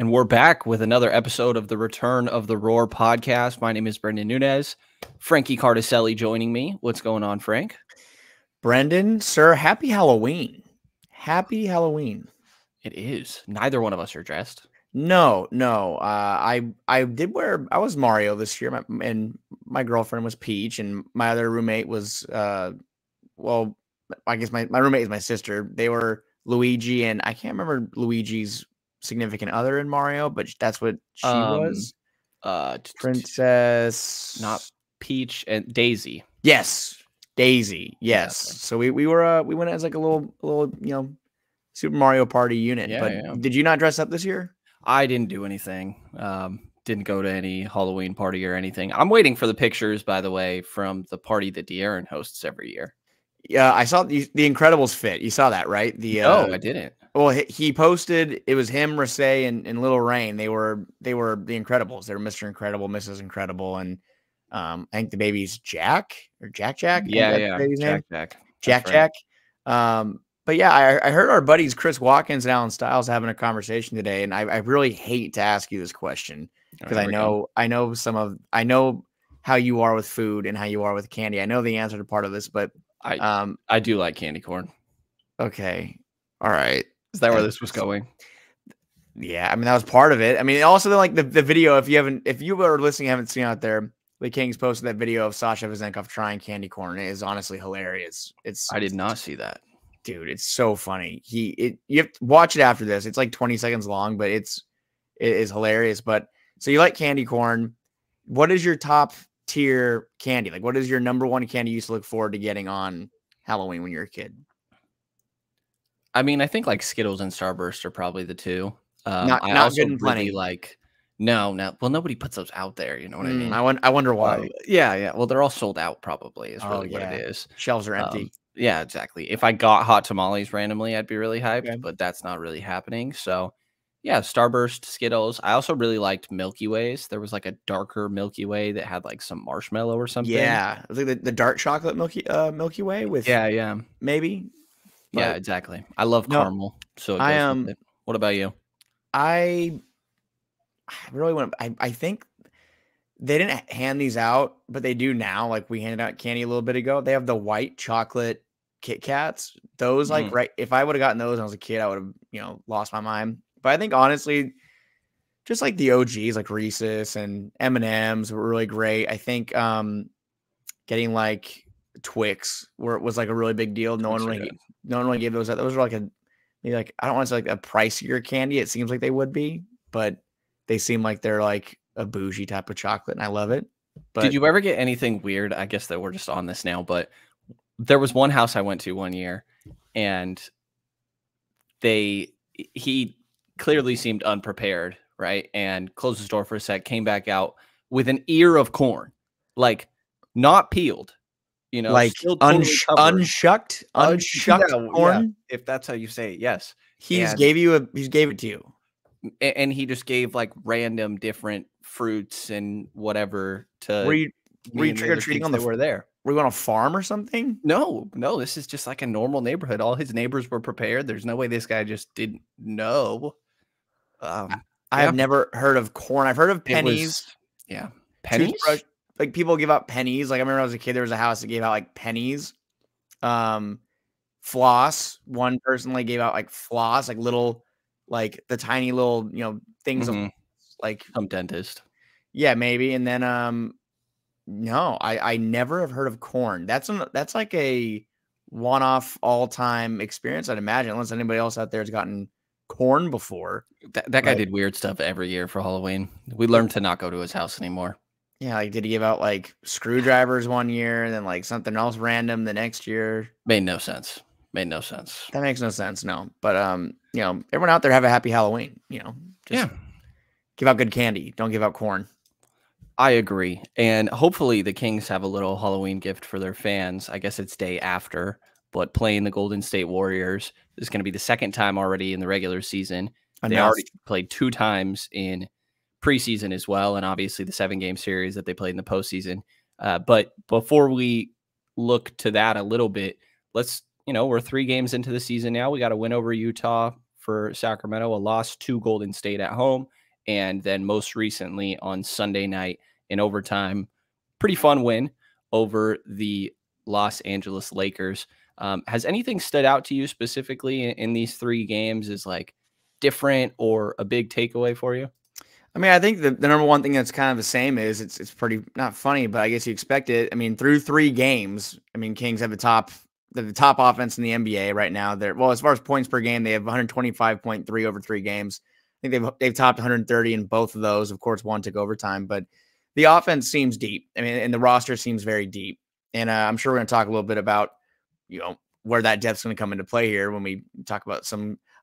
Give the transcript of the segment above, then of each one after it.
And we're back with another episode of the Return of the Roar podcast. My name is Brendan Nunez. Frankie Cartoscelli joining me. What's going on, Frank? Brendan, sir, happy Halloween. Happy Halloween. It is. Neither one of us are dressed. No, no. I did wear, I was Mario this year, and my girlfriend was Peach, and my other roommate was, well, I guess my roommate is my sister. They were Luigi, and I can't remember Luigi's significant other in Mario, but that's what she was. Princess, not Peach, and Daisy. Yes, Daisy. Yes. Yeah, okay. So we were we went as like a little you know, Super Mario Party unit. Yeah, but yeah. Did you not dress up this year? I didn't do anything. Didn't go to any Halloween party or anything. I'm waiting for the pictures, by the way, from the party that De'Aaron hosts every year. Yeah, I saw the Incredibles fit. You saw that, right? No, I didn't. Well, he posted, it was him, Rasay, and Little Rain. They were the Incredibles. They were Mr. Incredible, Mrs. Incredible, and I think the baby's Jack or Jack Jack. Yeah, yeah, Jack Jack. But yeah, I heard our buddies Chris Watkins and Alan Stiles having a conversation today, and I really hate to ask you this question because I know how you are with food and how you are with candy. I know the answer to part of this, but I do like candy corn. Okay, all right. Is that where this was going? Yeah, I mean, that was part of it. I mean, also like the video, if you are listening, haven't seen out there, the Kings posted that video of Sasha Vezenkov trying candy corn. It is honestly hilarious. I did not see that. Dude, it's so funny. You have to watch it after this. It's like 20 seconds long, but it is hilarious. But so you like candy corn. What is your top tier candy? Like, what is your number one candy you used to look forward to getting on Halloween when you're a kid? I mean, I think like Skittles and Starburst are probably the two. Not Good and Plenty. Really like, no. Well, nobody puts those out there. You know what I mean? I wonder why. Yeah. Well, they're all sold out. Probably is really what it is. Shelves are empty. Yeah, exactly. If I got hot tamales randomly, I'd be really hyped, but that's not really happening. So, yeah, Starburst, Skittles. I also really liked Milky Ways. There was like a darker Milky Way that had like some marshmallow or something. Yeah, it was like the dark chocolate Milky Way with maybe. But yeah, exactly. I love caramel. So I am. What about you? I really want to. I think they didn't hand these out, but they do now. Like we handed out candy a little bit ago. They have the white chocolate Kit Kats. Those like right. If I would have gotten those when I was a kid, I would have lost my mind. But I think honestly, just like the OGs, like Reese's and M&M's were really great. I think getting like Twix where it was like a really big deal. No one really gave those out. Those were like maybe I don't want to say like a pricier candy. It seems like they would be, but they seem like they're like a bougie type of chocolate, and I love it. But did you ever get anything weird? I guess that we're just on this now, but there was one house I went to one year, and he clearly seemed unprepared, right? And closed his door for a sec, came back out with an ear of corn, like not peeled. You know, like still totally unshucked, corn. Yeah, if that's how you say it, yes. He gave it to you, and he just gave like random different fruits and whatever to. Were you trick or treating on the? Were there? Were you on a farm or something? No. This is just like a normal neighborhood. All his neighbors were prepared. There's no way this guy just didn't know. I have never heard of corn. I've heard of pennies. Pennies. Toothbrush. Like people give out pennies. Like I remember when I was a kid, there was a house that gave out like pennies, floss. One person like gave out like floss, like little, like the tiny little, things of, like some dentist. Yeah, maybe. And then, no, I never have heard of corn. That's like a one-off all-time experience, I'd imagine, unless anybody else out there has gotten corn before. That guy did weird stuff every year for Halloween. We learned to not go to his house anymore. Yeah, like did he give out like screwdrivers one year and then like something else random the next year? Made no sense. That makes no sense. No, but everyone out there have a happy Halloween. Just give out good candy. Don't give out corn. I agree, and hopefully the Kings have a little Halloween gift for their fans. I guess it's day after, but playing the Golden State Warriors is going to be the second time already in the regular season. They already played 2 times in preseason as well, and obviously the 7-game series that they played in the postseason. But before we look to that a little bit, let's we're 3 games into the season now. We got a win over Utah for Sacramento, a loss to Golden State at home, and then most recently on Sunday night in overtime, pretty fun win over the Los Angeles Lakers. Has anything stood out to you specifically in these three games as like different or a big takeaway for you? I mean, I think the number one thing that's kind of the same is it's pretty not funny, but I guess you expect it. I mean, through three games, I mean, Kings have the top offense in the NBA right now. They're, well, as far as points per game, they have 125.3 over three games. I think they've topped 130 in both of those. Of course, one took overtime, but the offense seems deep. I mean, and the roster seems very deep. And I'm sure we're going to talk a little bit about, you know, where that depth's going to come into play here when we talk about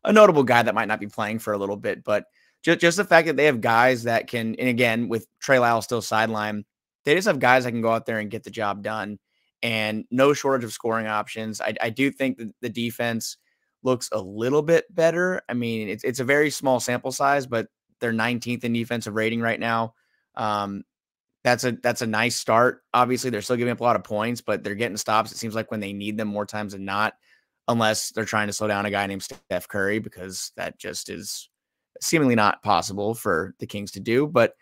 a notable guy that might not be playing for a little bit, but just the fact that they have guys that can, and again, with Trey Lyles still sidelined, they just have guys that can go out there and get the job done, and no shortage of scoring options. I do think that the defense looks a little bit better. I mean, it's a very small sample size, but they're 19th in defensive rating right now. That's a nice start. Obviously, they're still giving up a lot of points, but they're getting stops. It seems like when they need them more times than not, unless they're trying to slow down a guy named Steph Curry, because that just is seemingly not possible for the Kings to do. But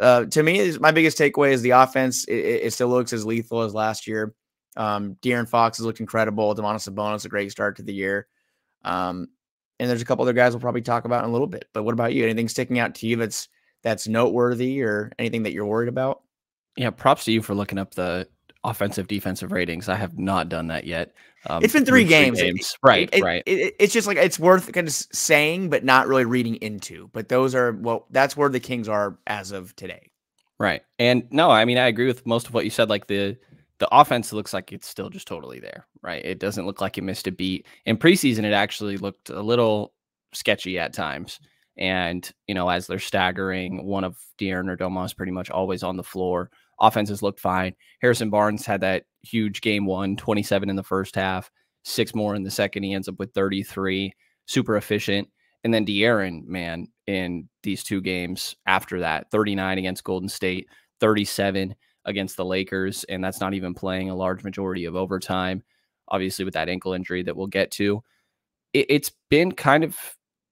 to me, my biggest takeaway is the offense. It still looks as lethal as last year. De'Aaron Fox has looked incredible. Domantas Sabonis, a great start to the year. And there's a couple other guys we'll probably talk about in a little bit. But what about you? Anything sticking out to you that's noteworthy or anything that you're worried about? Yeah, props to you for looking up the offensive defensive ratings. I have not done that yet. It's been three games. It's just like, it's worth kind of saying, but not really reading into, but those are, well, that's where the Kings are as of today. Right. And no, I mean, I agree with most of what you said. Like the offense looks like it's still just totally there, right? It doesn't look like it missed a beat. In preseason, it actually looked a little sketchy at times. And, you know, as they're staggering, one of De'Aaron or Domas pretty much always on the floor. Offenses looked fine. Harrison Barnes had that huge game one, 27 in the first half, 6 more in the second. He ends up with 33, super efficient. And then De'Aaron, man, in these two games after that, 39 against Golden State, 37 against the Lakers. And that's not even playing a large majority of overtime, obviously with that ankle injury that we'll get to. It's been kind of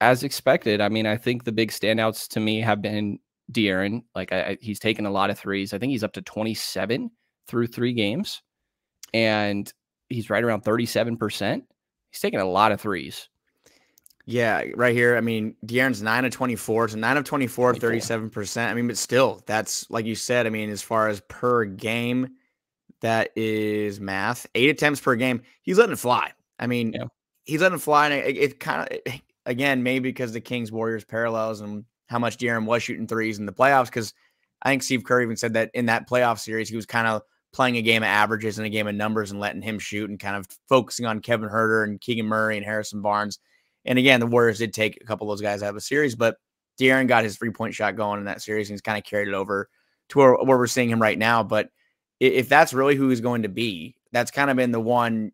as expected. I mean, I think the big standouts to me have been De'Aaron. Like he's taken a lot of threes. I think he's up to 27 through three games, and he's right around 37%. He's taken a lot of threes. Yeah, right here. I mean, De'Aaron's 9 of 24, so 9 of 24, 37%. I mean, but still, that's like you said. I mean, as far as per game, that is math. 8 attempts per game. He's letting it fly. I mean, yeah, he's letting it fly, and it kind of, again, maybe because the Kings Warriors parallels and how much De'Aaron was shooting threes in the playoffs, because I think Steve Kerr even said that in that playoff series, he was kind of playing a game of averages and a game of numbers and letting him shoot and kind of focusing on Kevin Herter and Keegan Murray and Harrison Barnes. And again, the Warriors did take a couple of those guys out of a series, but De'Aaron got his three-point shot going in that series, and he's kind of carried it over to where we're seeing him right now. But if that's really who he's going to be, that's kind of been the one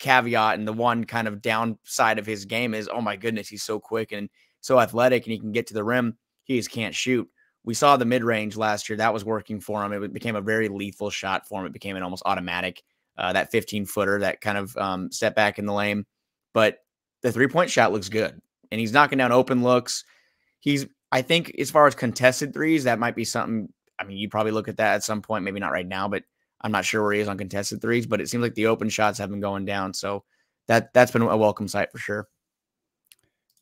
caveat and the one kind of downside of his game is, oh my goodness, he's so quick and so athletic and he can get to the rim. He just can't shoot. We saw the mid-range last year. That was working for him. It became a very lethal shot for him. It became an almost automatic, that 15-footer, that kind of step back in the lane. But the three-point shot looks good, and he's knocking down open looks. I think as far as contested threes, that might be something. I mean, you probably look at that at some point, maybe not right now, but I'm not sure where he is on contested threes, but it seems like the open shots have been going down. So that's been a welcome sight for sure.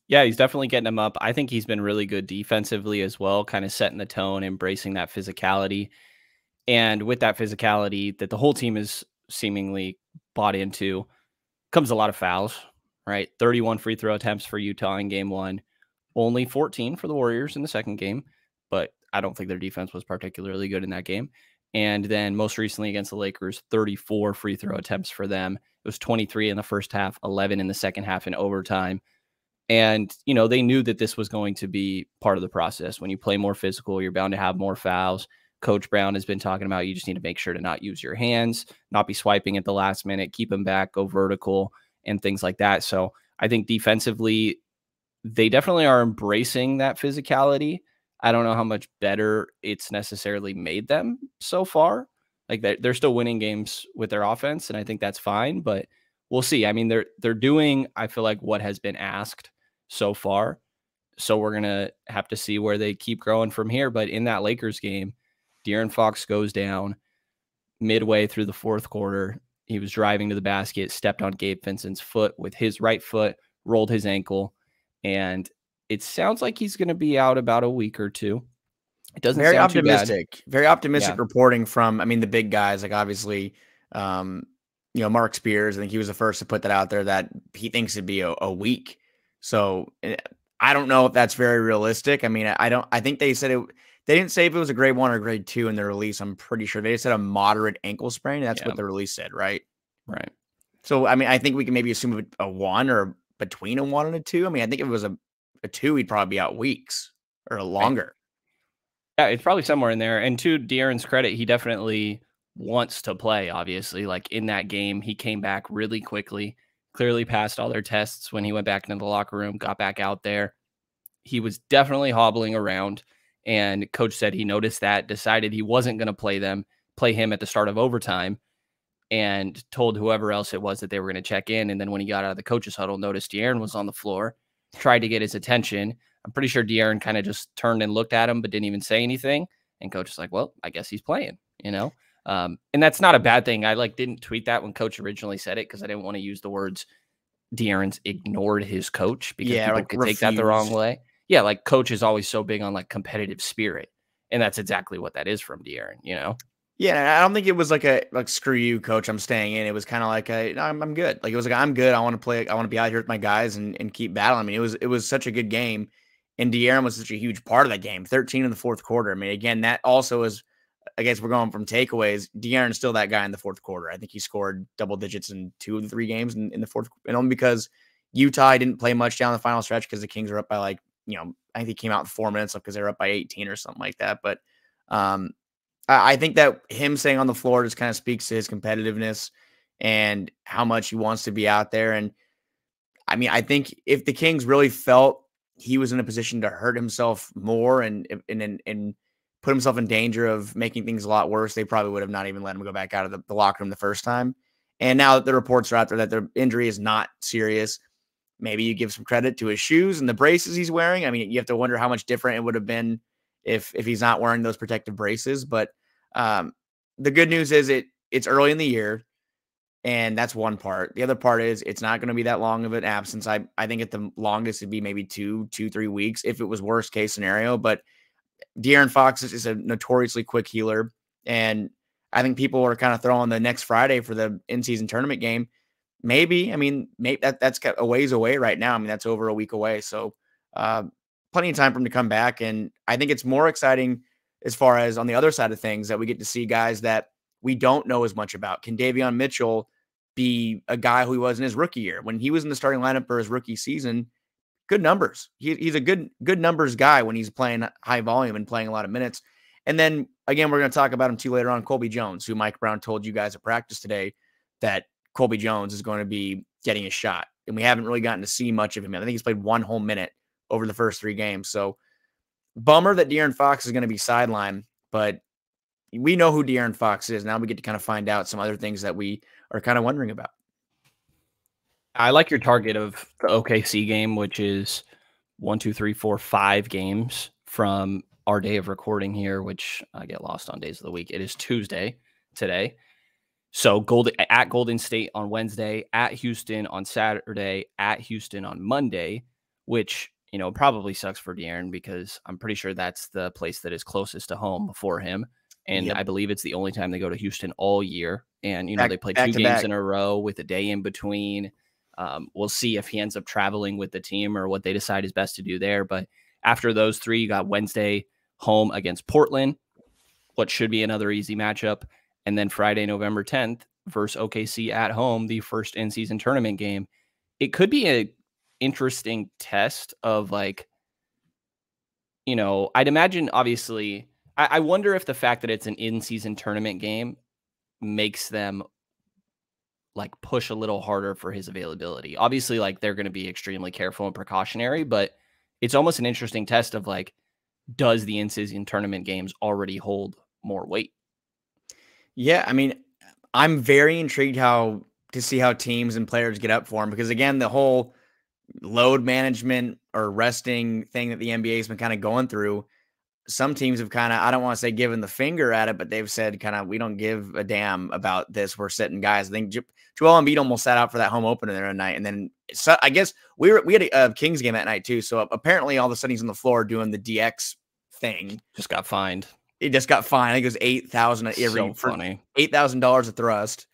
Yeah, he's definitely getting him up. I think he's been really good defensively as well, kind of setting the tone, embracing that physicality. And with that physicality that the whole team is seemingly bought into, comes a lot of fouls, right? 31 free throw attempts for Utah in game one, only 14 for the Warriors in the second game, but I don't think their defense was particularly good in that game. And then most recently against the Lakers, 34 free throw attempts for them. It was 23 in the first half, 11 in the second half in overtime. And, you know, they knew that this was going to be part of the process. When you play more physical, you're bound to have more fouls. Coach Brown has been talking about, you just need to make sure to not use your hands, not be swiping at the last minute, keep them back, go vertical and things like that. So I think defensively, they definitely are embracing that physicality. I don't know how much better it's necessarily made them so far. Like they're still winning games with their offense, and I think that's fine, but we'll see. I mean, they're doing, I feel like, what has been asked so far. So we're going to have to see where they keep growing from here. But in that Lakers game, De'Aaron Fox goes down midway through the fourth quarter. He was driving to the basket, stepped on Gabe Vincent's foot with his right foot, rolled his ankle. And it sounds like he's going to be out about a week or two. It doesn't sound optimistic. Too bad. Very optimistic reporting from, I mean, the big guys, like obviously, you know, Mark Spears, I think he was the first to put that out there that he thinks it'd be a week. So I don't know if that's very realistic. I mean, I think they said it, they didn't say if it was a grade 1 or grade 2 in the release. I'm pretty sure they just said a moderate ankle sprain. That's what the release said, right? Right. So, I mean, I think we can maybe assume a 1 or between a 1 and a 2. I mean, I think if it was a 2, he'd probably be out weeks or longer. Yeah, it's probably somewhere in there. And to De'Aaron's credit, he definitely wants to play, obviously. Like in that game, he came back really quickly, clearly passed all their tests when he went back into the locker room, got back out there. He was definitely hobbling around, and coach said he noticed that, decided he wasn't going to play him at the start of overtime, and told whoever else it was that they were going to check in. And then when he got out of the coach's huddle, noticed De'Aaron was on the floor, tried to get his attention. I'm pretty sure De'Aaron kind of just turned and looked at him, but didn't even say anything. And coach is like, well, I guess he's playing, you know? And that's not a bad thing. I didn't tweet that when coach originally said it, because I didn't want to use the words De'Aaron's ignored his coach, because people could refused. Take that the wrong way. Yeah, like coach is always so big on like competitive spirit, and that's exactly what that is from De'Aaron, you know? Yeah, I don't think it was like screw you, coach, I'm staying in. It was kind of like I'm good. Like it was like I'm good. I want to play. I want to be out here with my guys and keep battling. I mean, it was such a good game, and De'Aaron was such a huge part of that game. 13 in the fourth quarter. I mean, again, that also is. I guess we're going from takeaways. De'Aaron's still that guy in the fourth quarter. I think he scored double digits in 2 of the 3 games in the fourth. And only because Utah didn't play much down the final stretch, because the Kings were up by like, you know, I think he came out in 4 minutes because they were up by 18 or something like that. But I think that him staying on the floor just kind of speaks to his competitiveness and how much he wants to be out there. And I mean, I think if the Kings really felt he was in a position to hurt himself more and put himself in danger of making things a lot worse, they probably would have not even let him go back out of the locker room the first time. And now that the reports are out there that their injury is not serious, maybe you give some credit to his shoes and the braces he's wearing. I mean, you have to wonder how much different it would have been if he's not wearing those protective braces. But the good news is it's early in the year, and that's one part. The other part is it's not going to be that long of an absence. I think at the longest it'd be maybe 2, 3 weeks if it was worst case scenario. But De'Aaron Fox is a notoriously quick healer, and I think people are kind of throwing the next Friday for the in-season tournament game. Maybe, I mean, maybe that's a ways away right now. I mean, that's over a week away, so plenty of time for him to come back. And I think it's more exciting as far as on the other side of things that we get to see guys that we don't know as much about. Can Davion Mitchell be a guy who he was in his rookie year? When he was in the starting lineup for his rookie season, good numbers. He's a good numbers guy when he's playing high volume and playing a lot of minutes. And then again, we're going to talk about him too later on. Colby Jones, who Mike Brown told you guys at practice today that Colby Jones is going to be getting a shot, and we haven't really gotten to see much of him. I think he's played 1 whole minute over the first 3 games. So bummer that De'Aaron Fox is going to be sidelined, but we know who De'Aaron Fox is. Now we get to kind of find out some other things that we are kind of wondering about. I like your target of the OKC game, which is 1, 2, 3, 4, 5 games from our day of recording here, which I get lost on days of the week. It is Tuesday today. So at Golden State on Wednesday, at Houston on Saturday, at Houston on Monday, which, you know, probably sucks for De'Aaron, because I'm pretty sure that's the place that is closest to home for him. And I believe it's the only time they go to Houston all year. And, you know, they play 2 games in a row with a day in between. We'll see if he ends up traveling with the team or what they decide is best to do there. But after those 3, you got Wednesday home against Portland, what should be another easy matchup. And then Friday, November 10th versus OKC at home, the first in-season tournament game. It could be an interesting test of like, you know, I'd imagine obviously, I wonder if the fact that it's an in-season tournament game makes them like push a little harder for his availability. Obviously, like they're going to be extremely careful and precautionary, but it's almost an interesting test of like, does the in-season tournament games already hold more weight? Yeah. I mean, I'm very intrigued to see how teams and players get up for him, because again, the whole load management or resting thing that the NBA has been kind of going through, some teams have kind of, I don't want to say given the finger at it, but they've said kind of, we don't give a damn about this. We're sitting guys. I think Joel Embiid almost sat out for that home opener there at night. And then so, I guess we had a Kings game that night too. So apparently all of a sudden he's on the floor doing the DX thing. Just got fined. It just got fined. I think it was $8,000 $8,000 a thrust.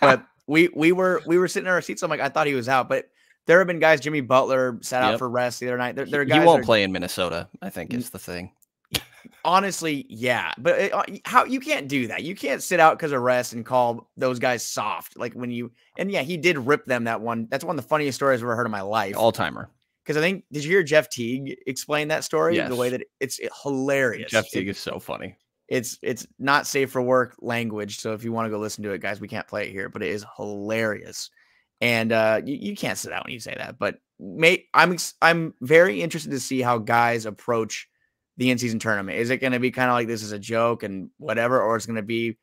But we were sitting in our seats. I'm like, I thought he was out, but there have been guys. Jimmy Butler sat out for rest the other night. There are guys. You won't play in Minnesota, I think is the thing. Honestly, yeah, but how you can't do that. You can't sit out because of rest and call those guys soft. Like when you and yeah, he did rip them that one. That's one of the funniest stories I've ever heard in my life. All timer. Because I think, did you hear Jeff Teague explain that story? Yes. The way that it's hilarious. Jeff Teague is so funny. It's not safe for work language. So if you want to go listen to it, guys, we can't play it here, but it is hilarious. And you can't sit out when you say that. But I'm very interested to see how guys approach the in-season tournament. Is it going to be kind of like this is a joke and whatever, or it's going to be,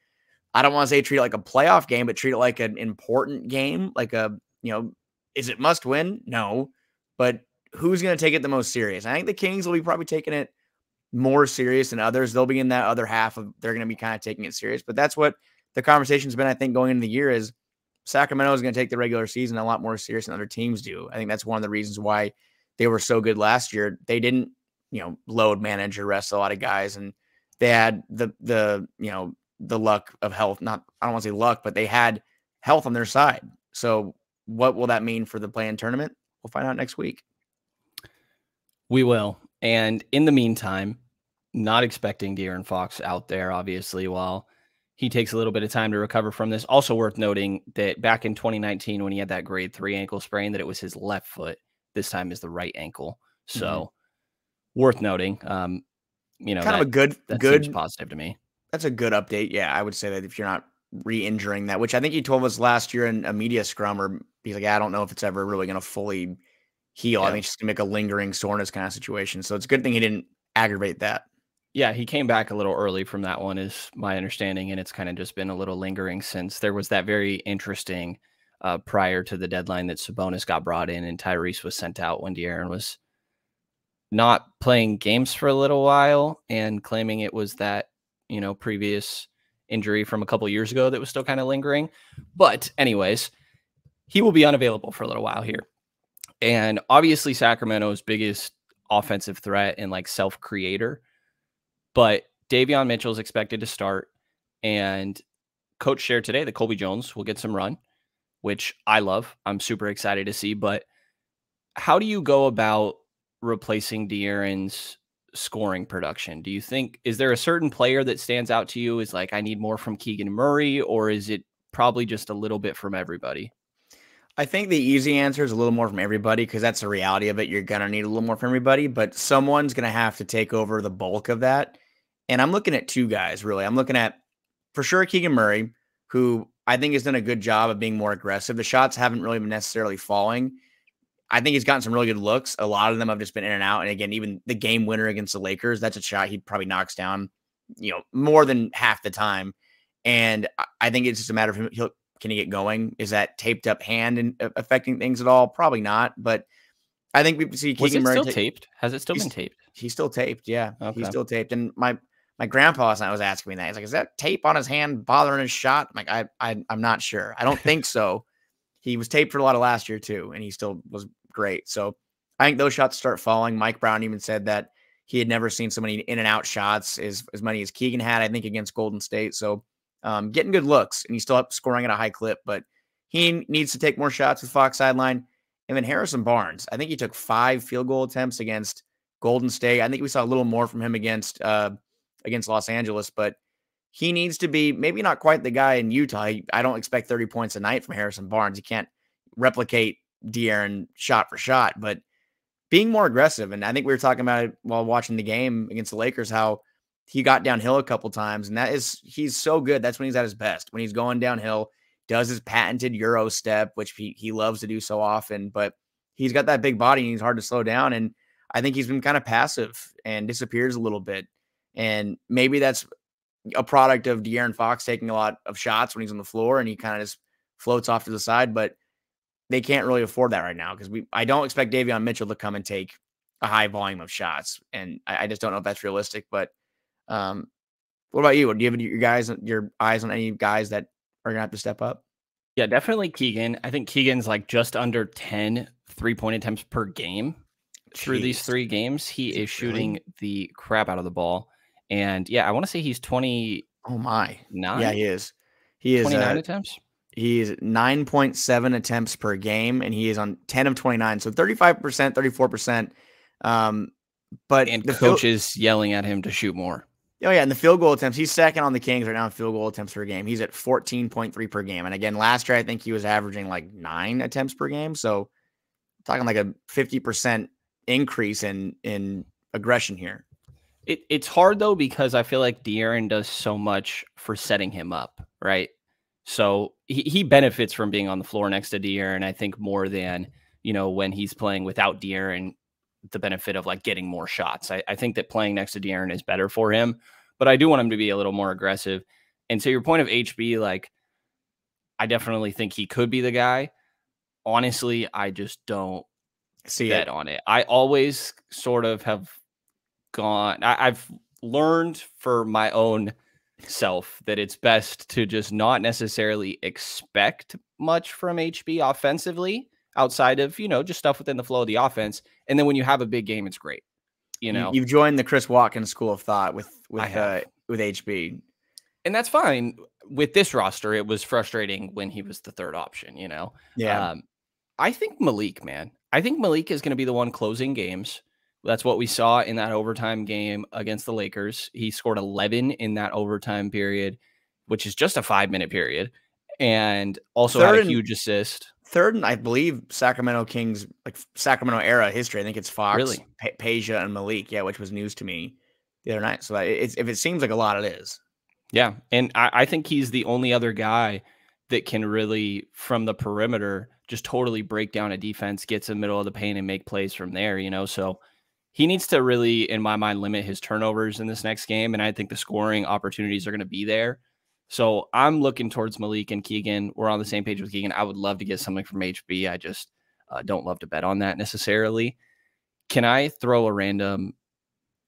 I don't want to say treat it like a playoff game, but treat it like an important game, like a, you know, is it must win? No, but who's going to take it the most serious? I think the Kings will be probably taking it more serious than others. They'll be in that other half of, they're going to be kind of taking it serious, but that's what the conversation's been, I think, going into the year is Sacramento is going to take the regular season a lot more serious than other teams do. I think that's one of the reasons why they were so good last year. They didn't, you know, load manage or rest a lot of guys, and they had the you know, the luck of health. Not, I don't want to say luck, but they had health on their side. So what will that mean for the play-in tournament? We'll find out next week. We will. And in the meantime, not expecting De'Aaron Fox out there, obviously, while he takes a little bit of time to recover from this. Also worth noting that back in 2019, when he had that grade 3 ankle sprain, that it was his left foot. This time is the right ankle. So worth noting, you know, kind of a good positive to me. That's a good update. Yeah. I would say that if you're not re-injuring that, which I think he told us last year in a media scrum, or he's like, I don't know if it's ever really going to fully heal. Yeah. I think it's just gonna make a lingering soreness kind of situation. So it's a good thing he didn't aggravate that. Yeah. He came back a little early from that one is my understanding. And it's kind of just been a little lingering since. There was that very interesting, prior to the deadline, that Sabonis got brought in and Tyrese was sent out when De'Aaron was not playing games for a little while and claiming it was that, you know, previous injury from a couple years ago that was still kind of lingering. But anyways, he will be unavailable for a little while here. And obviously Sacramento's biggest offensive threat and like self-creator, but Davion Mitchell is expected to start, and coach shared today that Colby Jones will get some run, which I love. I'm super excited to see, but how do you go about replacing De'Aaron's scoring production? Do you think, is there a certain player that stands out to you? Is like, I need more from Keegan Murray, or is it probably just a little bit from everybody? I think the easy answer is a little more from everybody, because that's the reality of it. You're going to need a little more from everybody, but someone's going to have to take over the bulk of that. And I'm looking at two guys, really. I'm looking at, for sure, Keegan Murray, who I think has done a good job of being more aggressive. The shots haven't really been necessarily falling. I think he's gotten some really good looks. A lot of them have just been in and out. And again, even the game winner against the Lakers, that's a shot he probably knocks down, you know, more than half the time. And I think it's just a matter of him. Can he get going? Is that taped up hand and affecting things at all? Probably not. But I think we see Keegan Murray still taped. Has it still been taped? He's still taped. Yeah. Okay. He's still taped. And my grandpa last night was asking me that. He's like, is that tape on his hand bothering his shot? I'm like, I'm not sure. I don't think so. He was taped for a lot of last year too, and he still was great. So I think those shots start falling. Mike Brown even said that he had never seen so many in and out shots as many as Keegan had, I think, against Golden State. So getting good looks, and he's still up scoring at a high clip, but he needs to take more shots with Fox sideline. And then Harrison Barnes, I think he took 5 field goal attempts against Golden State. I think we saw a little more from him against Los Angeles, but he needs to be maybe not quite the guy in Utah. I don't expect 30 points a night from Harrison Barnes. He can't replicate De'Aaron shot for shot, but being more aggressive. And I think we were talking about it while watching the game against the Lakers, how he got downhill a couple times. And he's so good. That's when he's at his best. When he's going downhill, does his patented Euro step, which he loves to do so often, but he's got that big body and he's hard to slow down. And I think he's been kind of passive and disappears a little bit. And maybe that's a product of De'Aaron Fox taking a lot of shots when he's on the floor, and he kind of just floats off to the side. But they can't really afford that right now because I don't expect Davion Mitchell to come and take a high volume of shots. And I just don't know if that's realistic. But what about you? Do you have your eyes on any guys that are going to have to step up? Yeah, definitely Keegan. I think Keegan's like just under 10 three-point attempts per game. Jeez. Through these three games, he is shooting the crap out of the ball. And yeah, I want to say he's 20. Oh my. Nine. Yeah, he is. He is 29 attempts. He is 9.7 attempts per game, and he is on 10 of 29. So 35%, 34%. But and the coach is yelling at him to shoot more. Oh yeah, and the field goal attempts. He's second on the Kings right now in field goal attempts per game. He's at 14.3 per game. And again, last year I think he was averaging like 9 attempts per game. So talking like a 50% increase in aggression here. It's hard though, because I feel like De'Aaron does so much for setting him up, right? So he benefits from being on the floor next to De'Aaron, I think, more than, you know, when he's playing without De'Aaron, the benefit of like getting more shots. I think that playing next to De'Aaron is better for him, but I do want him to be a little more aggressive. And so your point of HB, like, I definitely think he could be the guy. Honestly, I just don't see bet on it. I always sort of have gone. I've learned for my own self that it's best to just not necessarily expect much from HB offensively outside of, you know, just stuff within the flow of the offense. And then when you have a big game, it's great. You know, you've joined the Chris Watkins school of thought with HB, and that's fine. With this roster, it was frustrating when he was the third option, you know? Yeah. I think Malik, man, I think Malik is going to be the one closing games. That's what we saw in that overtime game against the Lakers. He scored 11 in that overtime period, which is just a 5-minute period, and also had a huge assist. Third, and I believe Sacramento Kings, like Sacramento era history. I think it's Fox, really? Peja, and Malik. Yeah, which was news to me the other night. So if it seems like a lot, it is. Yeah, and I think he's the only other guy that can really, from the perimeter, just totally break down a defense, get to the middle of the paint, and make plays from there. You know, so he needs to really, in my mind, limit his turnovers in this next game. And I think the scoring opportunities are going to be there. So I'm looking towards Malik and Keegan. We're on the same page with Keegan. I would love to get something from HB. I just don't love to bet on that necessarily. Can I throw a random?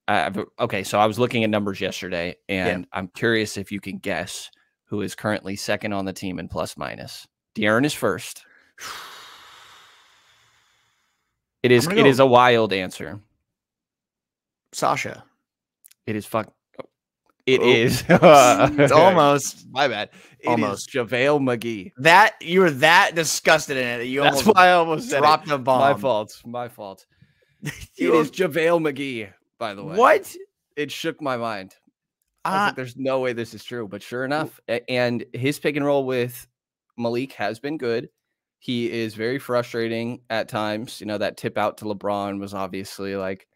Okay, so I was looking at numbers yesterday, and I'm curious if you can guess who is currently second on the team in plus minus. De'Aaron is first. It is a wild answer. Sasha. It is fuck. It is. It's almost. My bad. Almost. JaVale McGee. That you were that disgusted in it. You almost. That's why I almost dropped the bomb. My fault. My fault. It is JaVale McGee. By the way, what? It shook my mind. I was like, there's no way this is true, but sure enough, and his pick and roll with Malik has been good. He is very frustrating at times. You know, that tip out to LeBron was obviously like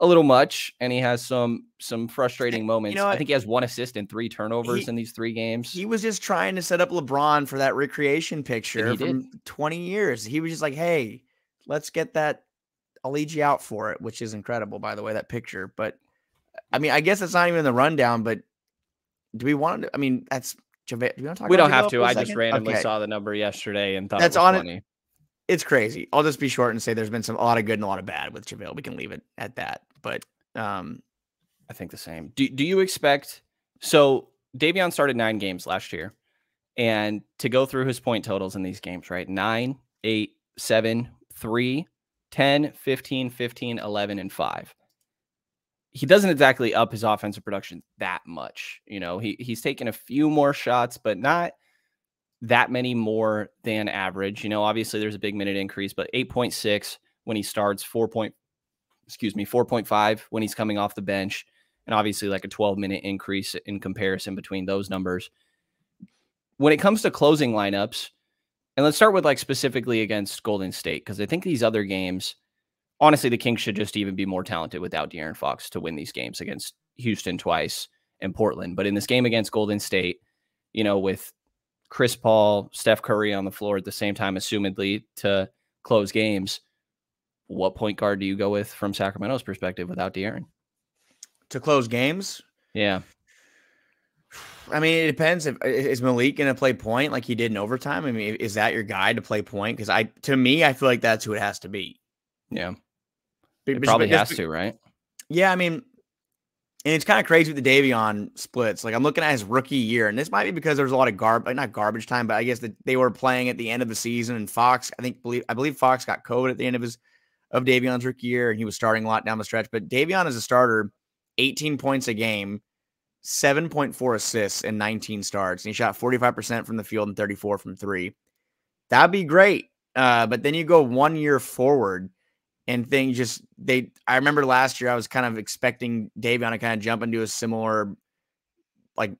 a little much, and he has some frustrating moments. You know, I think he has 1 assist and 3 turnovers in these 3 games. He was just trying to set up LeBron for that recreation picture from 20 years. He was just like, hey, let's get that. I'll lead you out for it, which is incredible, by the way, that picture. But I mean, I guess it's not even in the rundown, but do we want to? I mean, that's JaVale. Do we want to talk about? We don't have to. I just randomly saw the number yesterday and thought that's funny. It's crazy. I'll just be short and say there's been a lot of good and a lot of bad with JaVale. We can leave it at that. But I think the same. Do you expect? So Davion started 9 games last year, and to go through his point totals in these games, right? 9, 8, 7, 3, 10, 15, 15, 11, and 5. He doesn't exactly up his offensive production that much. You know, he's taken a few more shots, but not that many more than average. You know, obviously there's a big minute increase, but 8.6 when he starts, 4.5 when he's coming off the bench, and obviously like a 12-minute increase in comparison between those numbers. When it comes to closing lineups, and let's start with like specifically against Golden State, because I think these other games, honestly, the Kings should just even be more talented without De'Aaron Fox to win these games against Houston twice and Portland. But in this game against Golden State, you know, with Chris Paul, Steph Curry on the floor at the same time, assumedly, to close games, what point guard do you go with from Sacramento's perspective without De'Aaron? To close games? Yeah. I mean, it depends. Is Malik going to play point like he did in overtime? I mean, is that your guy to play point? Because to me, I feel like that's who it has to be. Yeah. It probably has to, right? Yeah, I mean, and it's kind of crazy with the Davion splits. Like, I'm looking at his rookie year, and this might be because there's a lot of not garbage time, but I guess that they were playing at the end of the season, and Fox, I believe Fox got COVID at the end of Davion's rookie year, and he was starting a lot down the stretch. But Davion is a starter, 18 points a game, 7.4 assists and 19 starts. And he shot 45% from the field and 34 from three. That'd be great. But then you go 1 year forward and things just, I remember last year I was kind of expecting Davion to kind of jump into a similar, like,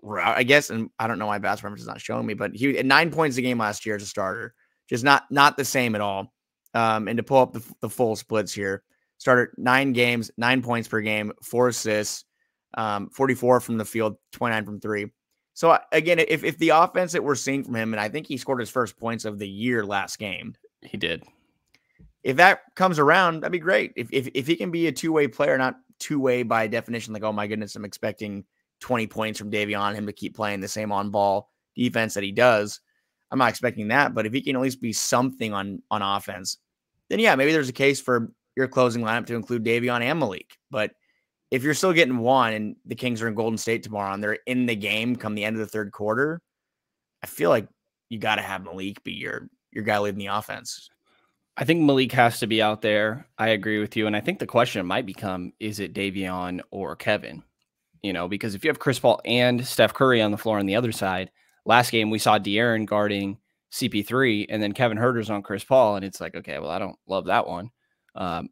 route, I guess. And I don't know why Bass Reference is not showing me, but he at 9 points a game last year as a starter, just not the same at all. And to pull up the full splits here, started 9 games, 9 points per game, 4 assists, 44 from the field, 29 from three. So again, if the offense that we're seeing from him, and I think he scored his first points of the year last game. He did. If that comes around, that'd be great. If he can be a two-way player, not two-way by definition, like, oh my goodness, I'm expecting 20 points from Davion, him to keep playing the same on-ball defense that he does. I'm not expecting that, but if he can at least be something on offense, then yeah, maybe there's a case for your closing lineup to include Davion and Malik. But if you're still getting one and the Kings are in Golden State tomorrow and they're in the game come the end of the third quarter, I feel like you got to have Malik be your guy leading the offense. I think Malik has to be out there. I agree with you. And I think the question might become, is it Davion or Kevin? You know, because if you have Chris Paul and Steph Curry on the floor on the other side, last game we saw De'Aaron guarding CP3 and then Kevin Herter's on Chris Paul. And it's like, okay, well, I don't love that one. You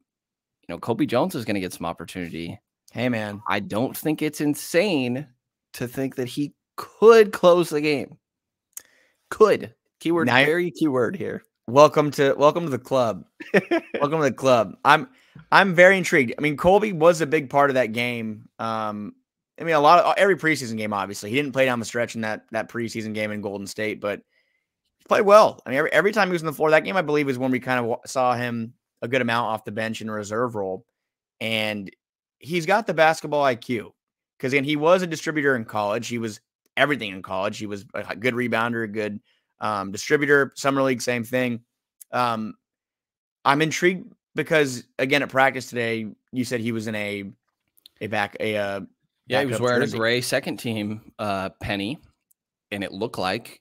know, Colby Jones is going to get some opportunity. Hey, man, I don't think it's insane to think that he could close the game. Could. Keyword, very keyword here. Welcome to the club. Welcome to the club. I'm very intrigued. I mean, Colby was a big part of that game. I mean, every preseason game, obviously. He didn't play down the stretch in that preseason game in Golden State, but he played well. I mean, every time he was on the floor, that game, I believe, is when we kind of saw him a good amount off the bench in a reserve role. And he's got the basketball IQ, because again, he was a distributor in college. He was everything in college. He was a good rebounder, a good distributor. Summer league, same thing. I'm intrigued because again, at practice today, you said he was in he was wearing jersey. A gray second team penny, and it looked like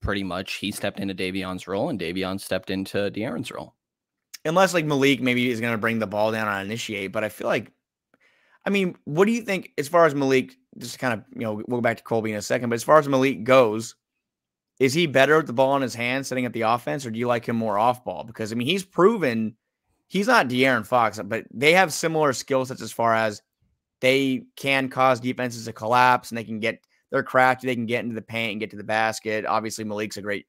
pretty much he stepped into Davion's role and Davion stepped into De'Aaron's role. Unless like Malik maybe is going to bring the ball down and initiate, but I feel like. I mean, what do you think as far as Malik, just to kind of, you know, we'll go back to Colby in a second, but as far as Malik goes, is he better with the ball in his hand setting up the offense, or do you like him more off ball? Because, I mean, he's proven he's not De'Aaron Fox, but they have similar skill sets as far as they can cause defenses to collapse and they're crafty, they can get into the paint and get to the basket. Obviously, Malik's a great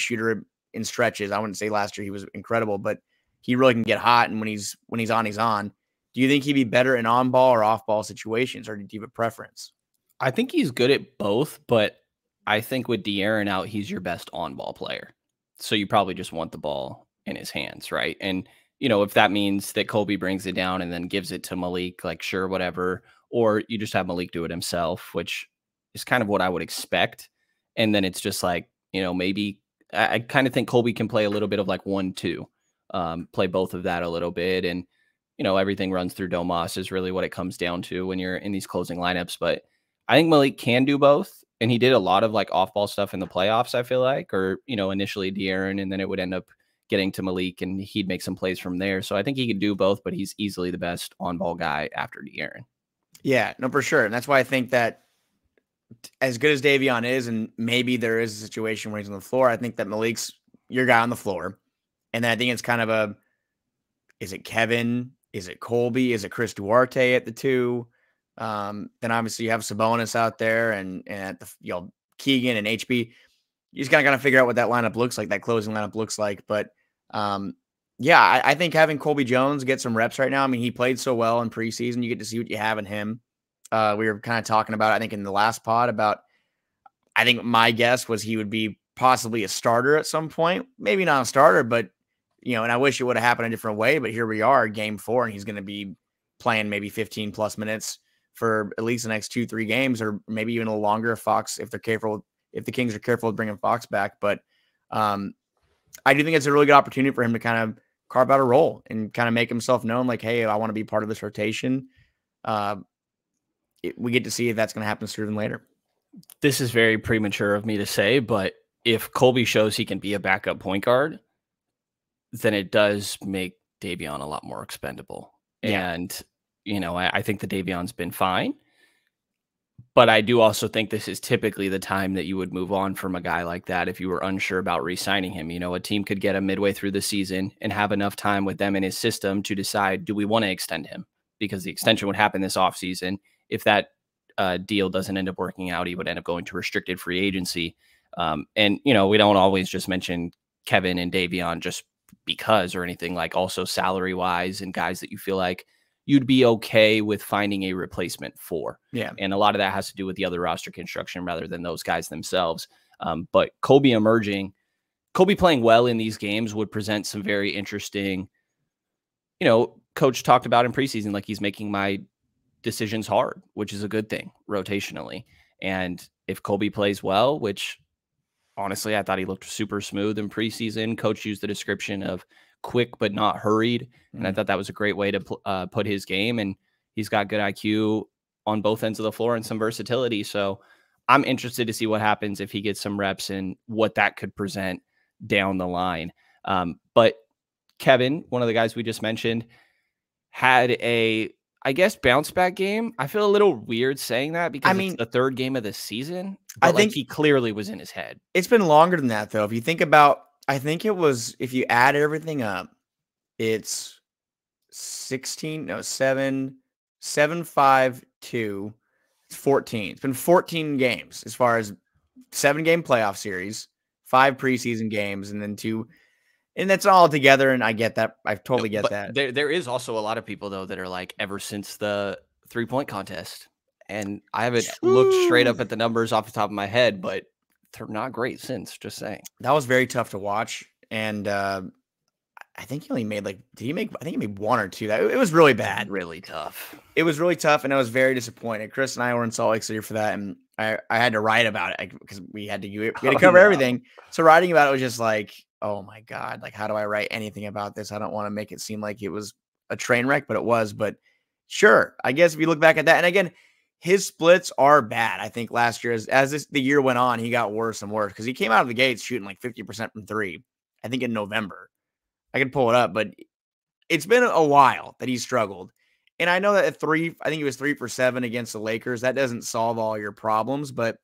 shooter in stretches. I wouldn't say last year he was incredible, but he really can get hot, and when he's on, he's on. Do you think he'd be better in on-ball or off-ball situations, or do you have a preference? I think he's good at both, but I think with De'Aaron out, he's your best on-ball player. So you probably just want the ball in his hands, right? And, you know, if that means that Colby brings it down and then gives it to Malik, like, sure, whatever, or you just have Malik do it himself, which is kind of what I would expect. And then it's just like, you know, maybe I kind of think Colby can play a little bit of like 1-2, play both of that a little bit, and you know, everything runs through Domas is really what it comes down to when you're in these closing lineups. But I think Malik can do both. And he did a lot of like off ball stuff in the playoffs, I feel like, or, you know, initially De'Aaron, and then it would end up getting to Malik and he'd make some plays from there. So I think he could do both, but he's easily the best on ball guy after De'Aaron. Yeah, no, for sure. And that's why I think that as good as Davion is, and maybe there is a situation where he's on the floor, I think that Malik's your guy on the floor. And then I think it's kind of is it Kevin? Is it Colby? Is it Chris Duarte at the 2? Then obviously you have Sabonis out there and at the, you know, Keegan and HB. You just gotta figure out what that lineup looks like, that closing lineup looks like. But yeah, I think having Colby Jones get some reps right now. I mean, he played so well in preseason. You get to see what you have in him. We were kind of talking about, I think in the last pod, about, I think my guess was he would be possibly a starter at some point, maybe not a starter, but you know, and I wish it would have happened a different way, but here we are, game 4, and he's going to be playing maybe 15 plus minutes for at least the next 2-3 games, or maybe even a longer Fox, if they're careful, if the Kings are careful bringing Fox back. But I do think it's a really good opportunity for him to kind of carve out a role and kind of make himself known, like, hey, I want to be part of this rotation. We get to see if that's going to happen sooner than later. This is very premature of me to say, but if Colby shows he can be a backup point guard, then it does make Davion a lot more expendable. Yeah. And, you know, I think the Davion's been fine, but I do also think this is typically the time that you would move on from a guy like that if you were unsure about re-signing him. You know, a team could get him midway through the season and have enough time with them in his system to decide, do we want to extend him? Because the extension would happen this offseason. If that deal doesn't end up working out, he would end up going to restricted free agency. And, you know, we don't always just mention Kevin and Davion just because or anything, like also salary wise and guys that you feel like you'd be okay with finding a replacement for. Yeah. And a lot of that has to do with the other roster construction rather than those guys themselves. But Colby emerging, Colby playing well in these games would present some very interesting, you know, coach talked about in preseason, like he's making my decisions hard, which is a good thing rotationally. And if Colby plays well, which honestly, I thought he looked super smooth in preseason. Coach used the description of quick but not hurried, and I thought that was a great way to put his game. And he's got good IQ on both ends of the floor and some versatility. So I'm interested to see what happens if he gets some reps and what that could present down the line. But Kevin, one of the guys we just mentioned, had a, I guess, bounce back game. I feel a little weird saying that because I mean, it's the third game of the season. I think like he clearly was in his head. It's been longer than that, though. If you think about, I think it was, if you add everything up, it's 7, 5, 2, it's 14. It's been 14 games as far as 7-game playoff series, 5 preseason games, and then 2. And that's all together, and I get that. I totally get that. There is also a lot of people, though, that are like, ever since the three-point contest, and I haven't looked straight up at the numbers off the top of my head, but they're not great since, just saying. That was very tough to watch, and I think he only made, like, I think he made 1 or 2. It was really bad. Really tough. It was really tough, and I was very disappointed. Chris and I were in Salt Lake City for that, and I had to write about it because we had to cover everything. So writing about it was just like, oh my God, like, how do I write anything about this? I don't want to make it seem like it was a train wreck, but it was. But sure, I guess if you look back at that, and again, his splits are bad. I think last year, as the year went on, he got worse and worse because he came out of the gates shooting like 50% from 3, I think in November. I could pull it up, but it's been a while that he struggled. And I know that at 3, I think it was 3 for 7 against the Lakers. That doesn't solve all your problems, but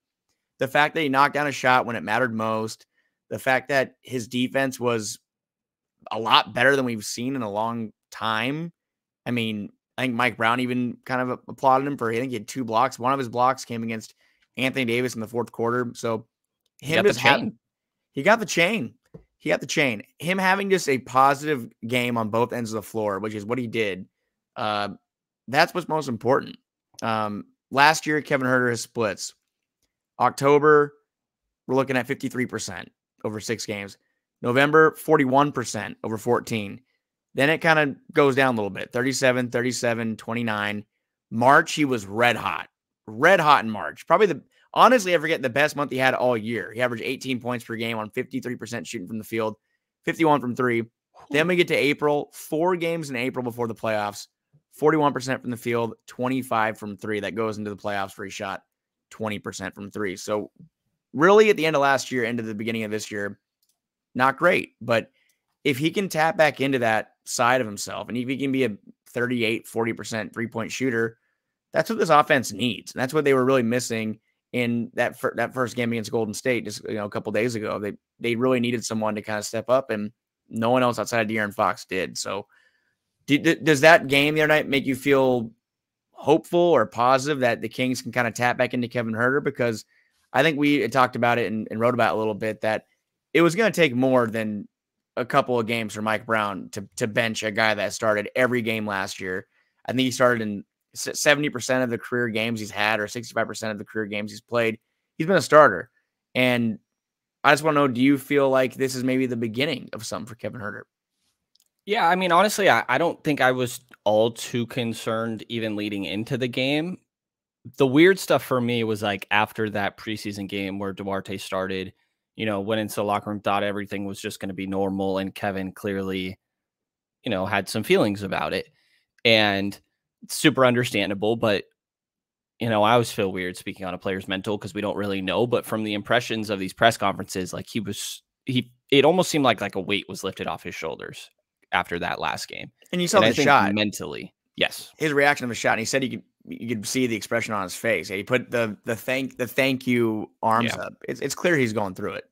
the fact that he knocked down a shot when it mattered most, the fact that his defense was a lot better than we've seen in a long time. I mean, I think Mike Brown even kind of applauded him for, I think he had 2 blocks. One of his blocks came against Anthony Davis in the 4th quarter. So him just having, he got the chain. He got the chain. Him having just a positive game on both ends of the floor, which is what he did. That's what's most important. Last year, Kevin Herter, his splits. October, we're looking at 53%. Over 6 games. November, 41% over 14. Then it kind of goes down a little bit. 37, 37, 29. March, he was red hot. Red hot in March. Probably the, honestly, I forget the best month he had all year. He averaged 18 points per game on 53% shooting from the field, 51 from 3. Then we get to April, 4 games in April before the playoffs, 41% from the field, 25 from 3. That goes into the playoffs where he shot 20% from 3. So really, at the end of last year, into the beginning of this year, not great. But if he can tap back into that side of himself, and if he can be a 38, 40% three-point shooter, that's what this offense needs. And that's what they were really missing in that first game against Golden State just, you know, a couple days ago. They really needed someone to kind of step up, and no one else outside of De'Aaron Fox did. So does that game the other night make you feel hopeful or positive that the Kings can kind of tap back into Kevin Herter? Because I think we had talked about it and wrote about it a little bit that it was going to take more than a couple of games for Mike Brown to bench a guy that started every game last year. I think he started in 70% of the career games he's had, or 65% of the career games he's played. He's been a starter. And I just want to know, do you feel like this is maybe the beginning of something for Kevin Herter? Yeah, I mean, honestly, I don't think I was all too concerned even leading into the game. the weird stuff for me was like after that preseason game where Duarte started, you know, went into the locker room, thought everything was just going to be normal. And Kevin clearly, you know, had some feelings about it and super understandable. But, you know, I always feel weird speaking on a player's mental because we don't really know. But from the impressions of these press conferences, like it almost seemed like a weight was lifted off his shoulders after that last game. And you saw the shot mentally. Yes. His reaction of a shot. And he said you could see the expression on his face. He put the thank you arms up. It's clear he's going through it.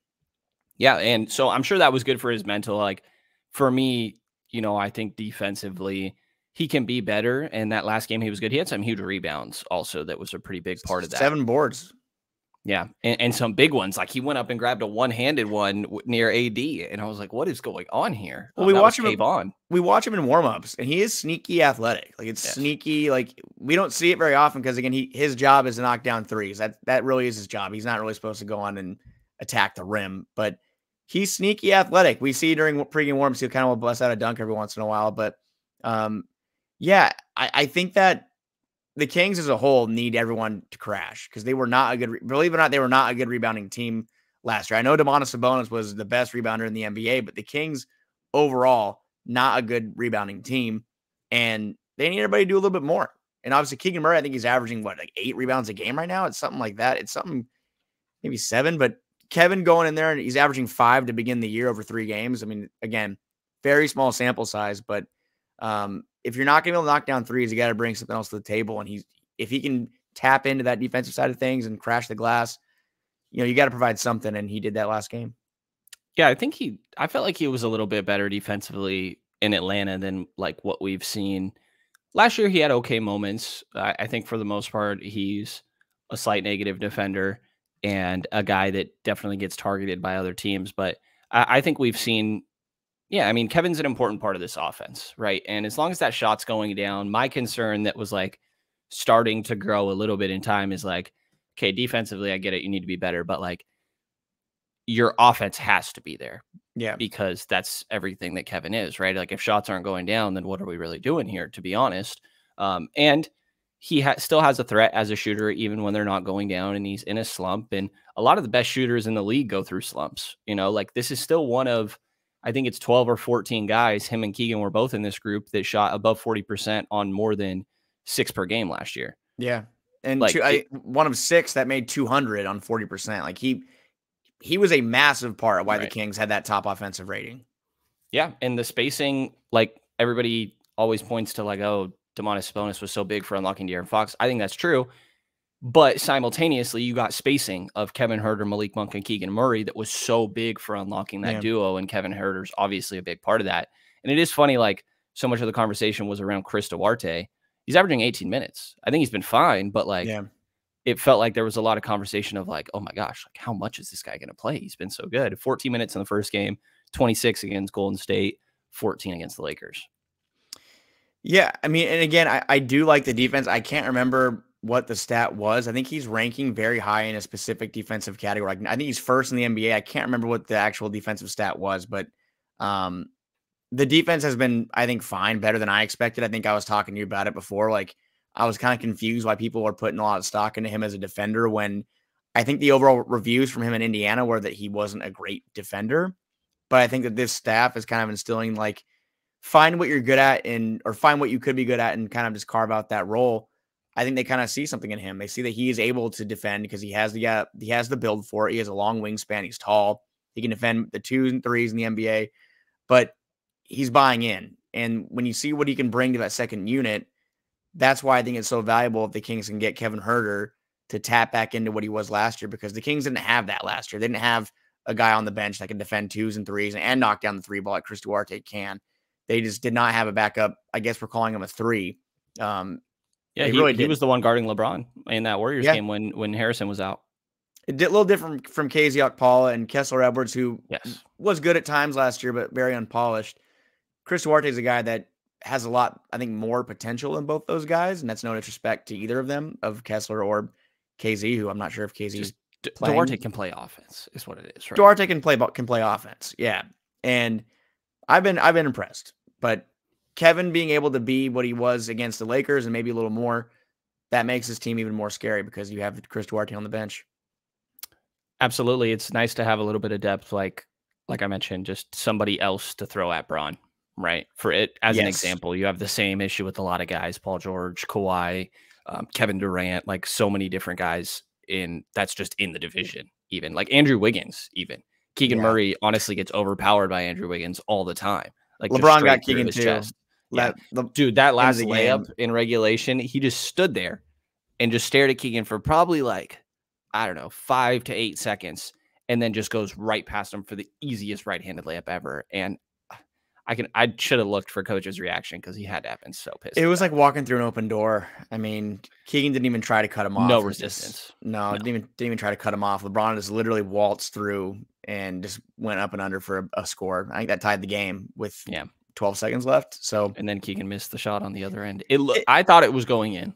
Yeah. And so I'm sure that was good for his mental. Like for me, you know, I think defensively he can be better. And that last game he was good. He had some huge rebounds also. That was a pretty big part of that. 7 boards. Yeah. And some big ones. Like he went up and grabbed a one-handed one near AD. And I was like, what is going on here? Well, we watch him in warm-ups and he is sneaky athletic. Like it's sneaky. Like we don't see it very often. Cause again, his job is to knock down threes. That really is his job. He's not really supposed to go on and attack the rim, but he's sneaky athletic. We see during pregame warm-ups, he'll kind of bust out a dunk every once in a while. But yeah, I think that the Kings as a whole need everyone to crash because they were not a good, believe it or not, they were not a good rebounding team last year. I know Domantas Sabonis was the best rebounder in the NBA, but the Kings overall, not a good rebounding team. And they need everybody to do a little bit more. And obviously Keegan Murray, I think he's averaging what, like 8 rebounds a game right now. It's something like that. It's something maybe 7, but Kevin going in there and he's averaging 5 to begin the year over 3 games. I mean, again, very small sample size, but, if you're not going to be able to knock down threes, you got to bring something else to the table. And if he can tap into that defensive side of things and crash the glass, you know, you got to provide something. And he did that last game. Yeah, I felt like he was a little bit better defensively in Atlanta than like what we've seen last year. He had okay moments. I think for the most part, he's a slight negative defender and a guy that definitely gets targeted by other teams. But I think we've seen, yeah, I mean, Kevin's an important part of this offense, right? And as long as that shot's going down, my concern that was like starting to grow a little bit in time is like, okay, defensively, I get it. You need to be better, but like your offense has to be there. Yeah. Because that's everything that Kevin is, right? Like if shots aren't going down, then what are we really doing here, to be honest? And he still has a threat as a shooter, even when they're not going down and he's in a slump. And a lot of the best shooters in the league go through slumps, you know, like this is still one of, I think it's 12 or 14 guys, him and Keegan were both in this group that shot above 40% on more than 6 per game last year. Yeah. And like, one of 6 that made 200 on 40%. Like he was a massive part of why the Kings had that top offensive rating. Yeah. And the spacing, like everybody always points to like, oh, Domantas Sabonis was so big for unlocking De'Aaron Fox. I think that's true. But simultaneously, you got spacing of Kevin Herter, Malik Monk, and Keegan Murray that was so big for unlocking that duo, and Kevin Herter's obviously a big part of that. And it is funny, like, so much of the conversation was around Chris Duarte. He's averaging 18 minutes. I think he's been fine, but, like, it felt like there was a lot of conversation of, like, oh, my gosh, like, how much is this guy going to play? He's been so good. 14 minutes in the first game, 26 against Golden State, 14 against the Lakers. Yeah, I mean, and again, I do like the defense. I can't remember what the stat was. I think he's ranking very high in a specific defensive category. I think he's first in the NBA. I can't remember what the actual defensive stat was, but the defense has been, I think, fine, better than I expected. I think I was talking to you about it before. Like, I was kind of confused why people were putting a lot of stock into him as a defender when I think the overall reviews from him in Indiana were that he wasn't a great defender. But I think that this staff is kind of instilling, like, find what you're good at or find what you could be good at and kind of just carve out that role. I think they kind of see something in him. They see that he is able to defend because he has the build for it. He has a long wingspan. He's tall. He can defend the 2s and 3s in the NBA, but he's buying in. And when you see what he can bring to that second unit, that's why I think it's so valuable if the Kings can get Kevin Herter to tap back into what he was last year, because the Kings didn't have that last year. They didn't have a guy on the bench that can defend 2s and 3s and knock down the 3 ball like Chris Duarte can. They just did not have a backup. I guess we're calling him a 3. Yeah, he was the one guarding LeBron in that Warriors game when Harrison was out. It did a little different from KZ Okpala and Kessler Edwards, who was good at times last year, but very unpolished. Chris Duarte is a guy that has a lot, I think, more potential than both those guys, and that's no disrespect to either of them, of Kessler or KZ, who I'm not sure if KZ's playing. Duarte can play offense, is what it is, right? Duarte can play offense, and I've been impressed, but Kevin being able to be what he was against the Lakers and maybe a little more, that makes this team even more scary because you have Chris Duarte on the bench. Absolutely. It's nice to have a little bit of depth, like I mentioned, just somebody else to throw at Bron, right? For it, as an example, you have the same issue with a lot of guys, Paul George, Kawhi, Kevin Durant, like so many different guys in that's just in the division, even like Andrew Wiggins, even Keegan Murray honestly gets overpowered by Andrew Wiggins all the time. Like LeBron got Keegan too. Dude, that last layup in regulation, he just stood there and just stared at Keegan for probably like, I don't know, 5 to 8 seconds, and then just goes right past him for the easiest right-handed layup ever. And I should have looked for Coach's reaction because he had to have been so pissed. It was like walking through an open door. I mean, Keegan didn't even try to cut him off. No resistance. Just, no. Didn't even try to cut him off. LeBron just literally waltzed through and just went up and under for a score. I think that tied the game with 12 seconds left. So, and then Keegan missed the shot on the other end. I thought it was going in.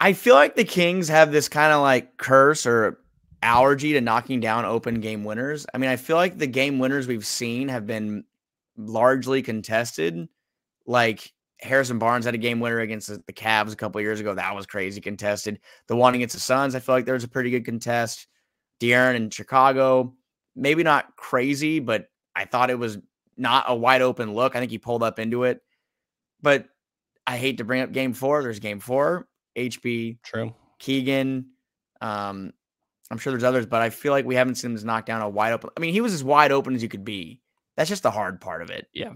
I feel like the Kings have this kind of like curse or allergy to knocking down open game winners. I mean, I feel like the game winners we've seen have been largely contested. Like Harrison Barnes had a game winner against the Cavs a couple of years ago. That was crazy contested. The one against the Suns, I feel like there was a pretty good contest. De'Aaron in Chicago, maybe not crazy, but I thought it was not a wide open look. I think he pulled up into it. But I hate to bring up game four. There's game four. HB, true. Keegan, I'm sure there's others, but I feel like we haven't seen him knock down a wide open. I mean, he was as wide open as you could be. That's just the hard part of it. Yeah.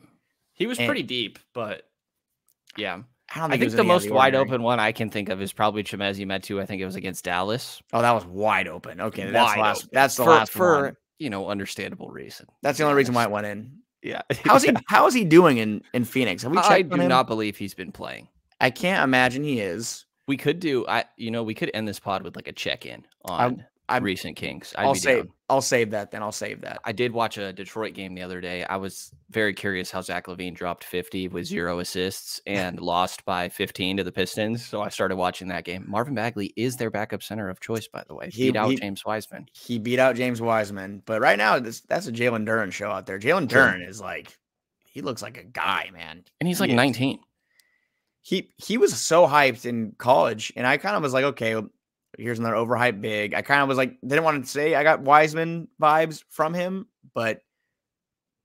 He was pretty deep, but yeah. I think the most wide open one I can think of is probably Chimezie Metu. I think it was against Dallas. Oh, that was wide open. Okay. That's the last one. For, you know, understandable reason. That's the only reason why it went in. Yeah. How is he doing in Phoenix? Have we checked? I do not believe he's been playing. I can't imagine he is. We could do, we could end this pod with like a check-in on recent Kings. I'll save that then. I'll save that. I did watch a Detroit game the other day. I was very curious how Zach LaVine dropped 50 with 0 assists and lost by 15 to the Pistons. So I started watching that game. Marvin Bagley is their backup center of choice, by the way. He beat out James Wiseman. He beat out James Wiseman. But right now, that's a Jalen Duren show out there. Jalen Duren is like, he looks like a guy, man. And he's like 19. He was so hyped in college, and I kind of was like, okay, here's another overhyped big. I kind of was like, didn't want to say I got Wiseman vibes from him, but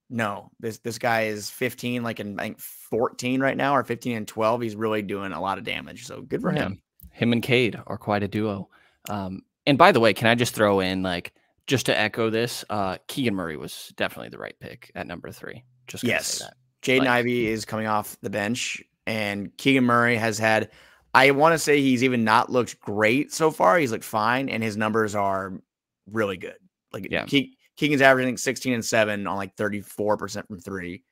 no, this guy is 15, like in I think 14 right now, or 15 and 12. He's really doing a lot of damage, so good for him. Him and Cade are quite a duo. And by the way, can I just throw in, like, just to echo this, Keegan Murray was definitely the right pick at number 3. Just say that. Jaden Ivey is coming off the bench. And Keegan Murray has had, I want to say he's even not looked great so far. He's looked fine, and his numbers are really good. Like Keegan's averaging 16 and 7 on like 34% from 3,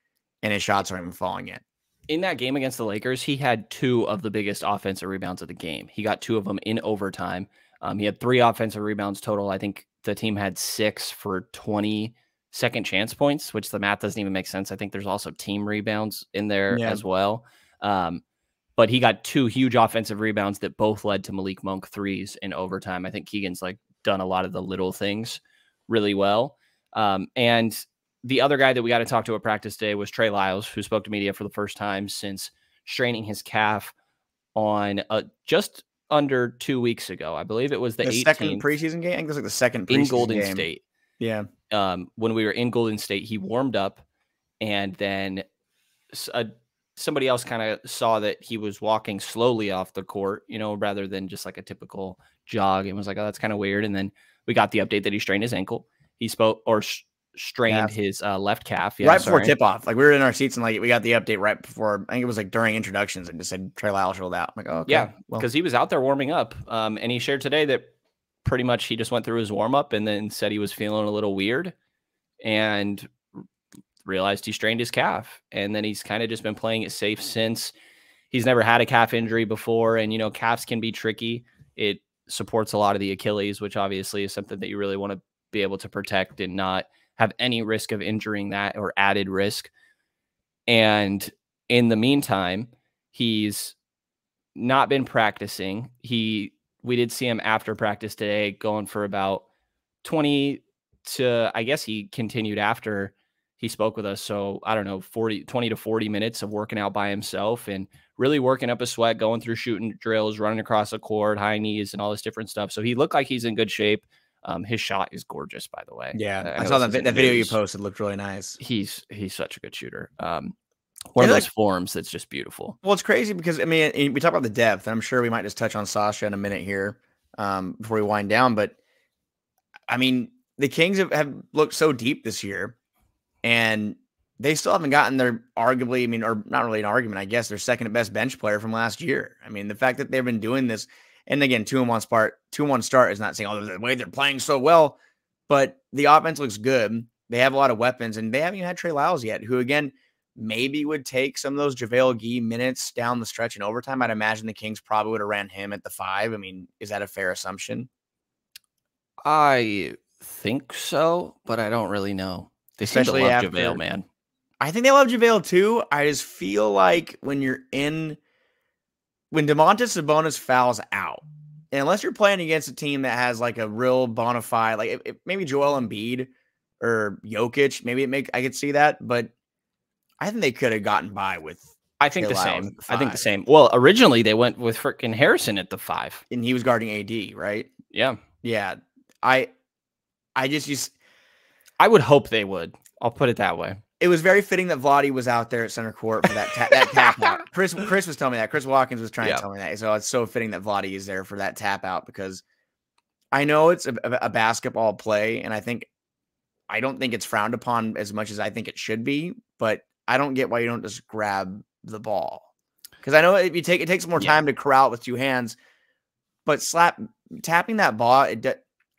and his shots aren't even falling in. In that game against the Lakers, he had 2 of the biggest offensive rebounds of the game. He got 2 of them in overtime. He had 3 offensive rebounds total. I think the team had 6 for 20 second chance points, which the math doesn't even make sense. I think there's also team rebounds in there as well. But he got 2 huge offensive rebounds that both led to Malik Monk 3s in overtime. I think Keegan's like done a lot of the little things really well. And the other guy that we got to talk to at practice day was Trey Lyles, who spoke to media for the first time since straining his calf on just under 2 weeks ago. I believe it was the 18th second preseason game. I think it was like the second preseason in Golden game. State. Yeah. When we were in Golden State, he warmed up, and then somebody else kind of saw that he was walking slowly off the court, you know, rather than just like a typical jog, and was like, oh, that's kind of weird. And then we got the update that he strained his ankle. He strained his left calf. Yeah, right before tip off. Like, we were in our seats and like, we got the update right before, I think it was like during introductions, and just said Trey Lyles rolled out. I'm like, oh, okay. Yeah. Well, cause he was out there warming up. And he shared today that pretty much he just went through his warm up and then said he was feeling a little weird and realized he strained his calf, and then he's kind of just been playing it safe since. He's never had a calf injury before, and you know, calves can be tricky. It supports a lot of the Achilles, which obviously is something that you really want to be able to protect and not have any risk of injuring that or added risk. And in the meantime, he's not been practicing. We did see him after practice today going for about 20 to, I guess he continued after he spoke with us. So I don't know, 20 to 40 minutes of working out by himself and really working up a sweat, going through shooting drills, running across the court, high knees and all this different stuff. So he looked like he's in good shape. His shot is gorgeous, by the way. Yeah, I saw that video you posted. Looked really nice. He's such a good shooter. One of those forms that's just beautiful. Well, it's crazy because, I mean, we talk about the depth, and I'm sure we might just touch on Sasha in a minute here before we wind down. But, I mean, the Kings have looked so deep this year, and they still haven't gotten their arguably, I mean, or not really an argument, I guess, their second best bench player from last year. I mean, the fact that they've been doing this, and again, 2-1 start is not saying, oh, the way they're playing so well, but the offense looks good. They have a lot of weapons, and they haven't even had Trey Lyles yet, who, again, maybe would take some of those JaVale McGee minutes down the stretch in overtime. I'd imagine the Kings probably would have ran him at the 5. I mean, is that a fair assumption? I think so, but I don't really know. They especially love JaVale, man. I think they love JaVale too. I just feel like when Domantas Sabonis fouls out, and unless you're playing against a team that has like a real bona fide, like maybe Joel Embiid or Jokic, maybe I could see that, but I think they could have gotten by with. I think the same. I think the same. Well, originally they went with freaking Harrison at the 5, and he was guarding AD, right? Yeah, yeah. I would hope they would. I'll put it that way. It was very fitting that Vlade was out there at center court for that tap out. Chris was telling me that. Chris Watkins was trying to tell me that. So it's so fitting that Vlade is there for that tap out, because I know it's a basketball play, and I don't think it's frowned upon as much as I think it should be, but I don't get why you don't just grab the ball. Because I know it takes more time to corral it with two hands, but tapping that ball,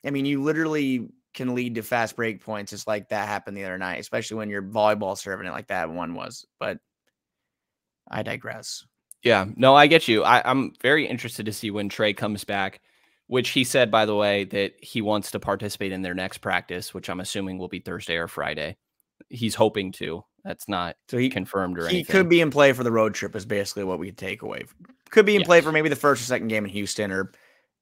I mean, you literally can lead to fast break points, just like that happened the other night, especially when you're volleyball serving it like that one was. But I digress. Yeah, no, I get you. I'm very interested to see when Trey comes back, which he said, by the way, that he wants to participate in their next practice, which I'm assuming will be Thursday or Friday. He's hoping to. That's not confirmed or anything. He could be in play for the road trip is basically what we take away. Could be in play for maybe the first or second game in Houston, or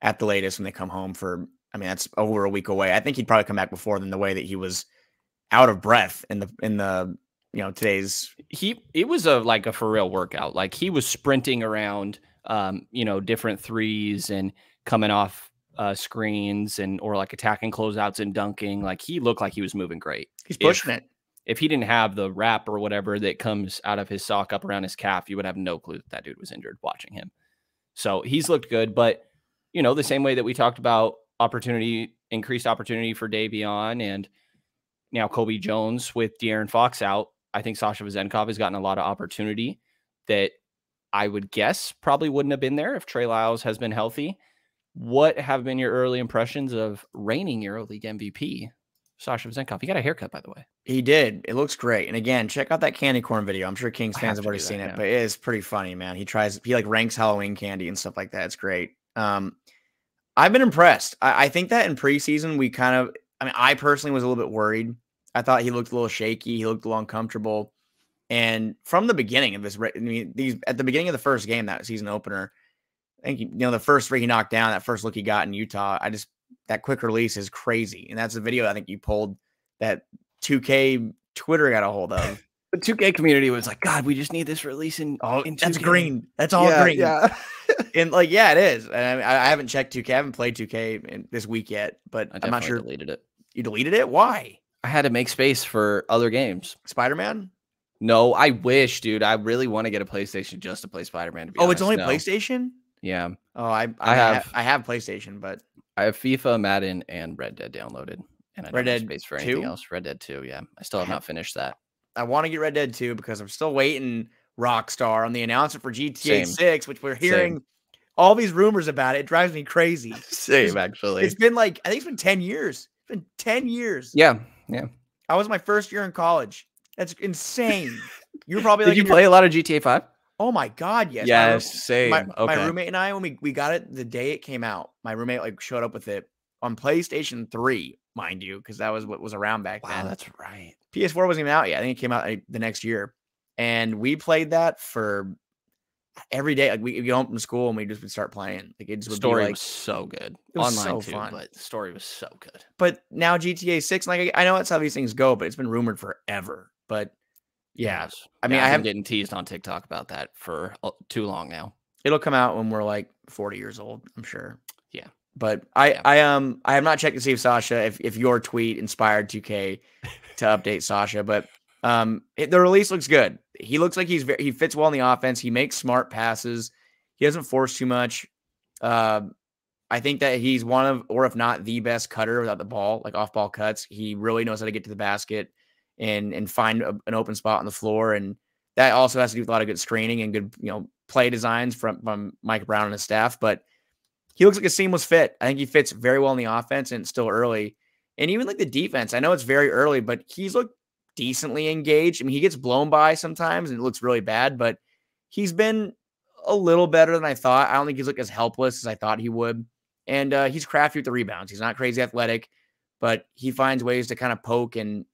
at the latest when they come home for, I mean, that's over a week away. I think he'd probably come back before then, the way that he was out of breath in the you know, today's. It was like a for real workout. Like he was sprinting around, you know, different threes and coming off screens or like attacking closeouts and dunking. Like he looked like he was moving great. He's pushing it. If he didn't have the wrap or whatever that comes out of his sock up around his calf, you would have no clue that dude was injured watching him. So he's looked good, but you know, the same way that we talked about increased opportunity for Davion and now Colby Jones with De'Aaron Fox out, I think Sasha Vezenkov has gotten a lot of opportunity that I would guess probably wouldn't have been there if Trey Lyles has been healthy. What have been your early impressions of reigning EuroLeague MVP, Sasha Vezenkov? He got a haircut, by the way. He did. It looks great. And again, check out that candy corn video. I'm sure Kings fans have already seen it, but it is pretty funny, man. He like ranks Halloween candy and stuff like that. It's great. I've been impressed. I think that in preseason, I personally was a little bit worried. I thought he looked a little shaky. He looked a little uncomfortable. And from the beginning of at the beginning of the first game, that season opener, I think, you know, the first three he knocked down, that first look he got in Utah, that quick release is crazy. And that's a video I think you pulled that 2K Twitter got a hold of. The 2K community was like, God, we just need this release in 2K. That's green. That's all green. Yeah. And like, yeah, it is. And I haven't checked 2K. I haven't played 2K this week yet, but I'm not sure. Deleted it. You deleted it? Why? I had to make space for other games. Spider-Man? No, I wish, dude. I really want to get a PlayStation just to play Spider-Man. To be honest. It's only PlayStation? Yeah. Oh, I have PlayStation, but I have FIFA, Madden, and Red Dead downloaded, and I don't have space for anything else. Red Dead 2, yeah. I still have not finished that. I want to get Red Dead 2 because I'm still waiting, Rockstar, on the announcement for GTA 6, which we're hearing all these rumors about. It drives me crazy. Actually. It's been like, I think it's been 10 years. It's been 10 years. Yeah, yeah. I was my first year in college. That's insane. You're probably like, did you play a lot of GTA 5? Oh my God, yes. Yes, same. My roommate and I, when we got it the day it came out, my roommate like showed up with it on PlayStation 3, mind you, because that was what was around back then. Wow, that's right. PS4 wasn't even out yet. I think it came out the next year. And we played that for every day. Like we go home from school and we just would start playing. Like it just story was so good. It was online so fun. But the story was so good. But now GTA 6, like I know that's how these things go, but it's been rumored forever. But yeah, I mean, I haven't been getting teased on TikTok about that for too long now. It'll come out when we're like 40 years old, I'm sure. Yeah. But I have not checked to see if Sasha, if your tweet inspired 2K to update Sasha, but the release looks good. He looks like he fits well in the offense. He makes smart passes. He doesn't force too much. I think that he's one of, or if not the best cutter without the ball, like off ball cuts. He really knows how to get to the basket and find an open spot on the floor. And that also has to do with a lot of good screening and good, you know, play designs from Mike Brown and his staff. But he looks like a seamless fit. I think he fits very well in the offense, and it's still early. And even like the defense, I know it's very early, but he's looked decently engaged. I mean, he gets blown by sometimes and it looks really bad, but he's been a little better than I thought. I don't think he's looked as helpless as I thought he would. And he's crafty with the rebounds. He's not crazy athletic, but he finds ways to kind of poke and,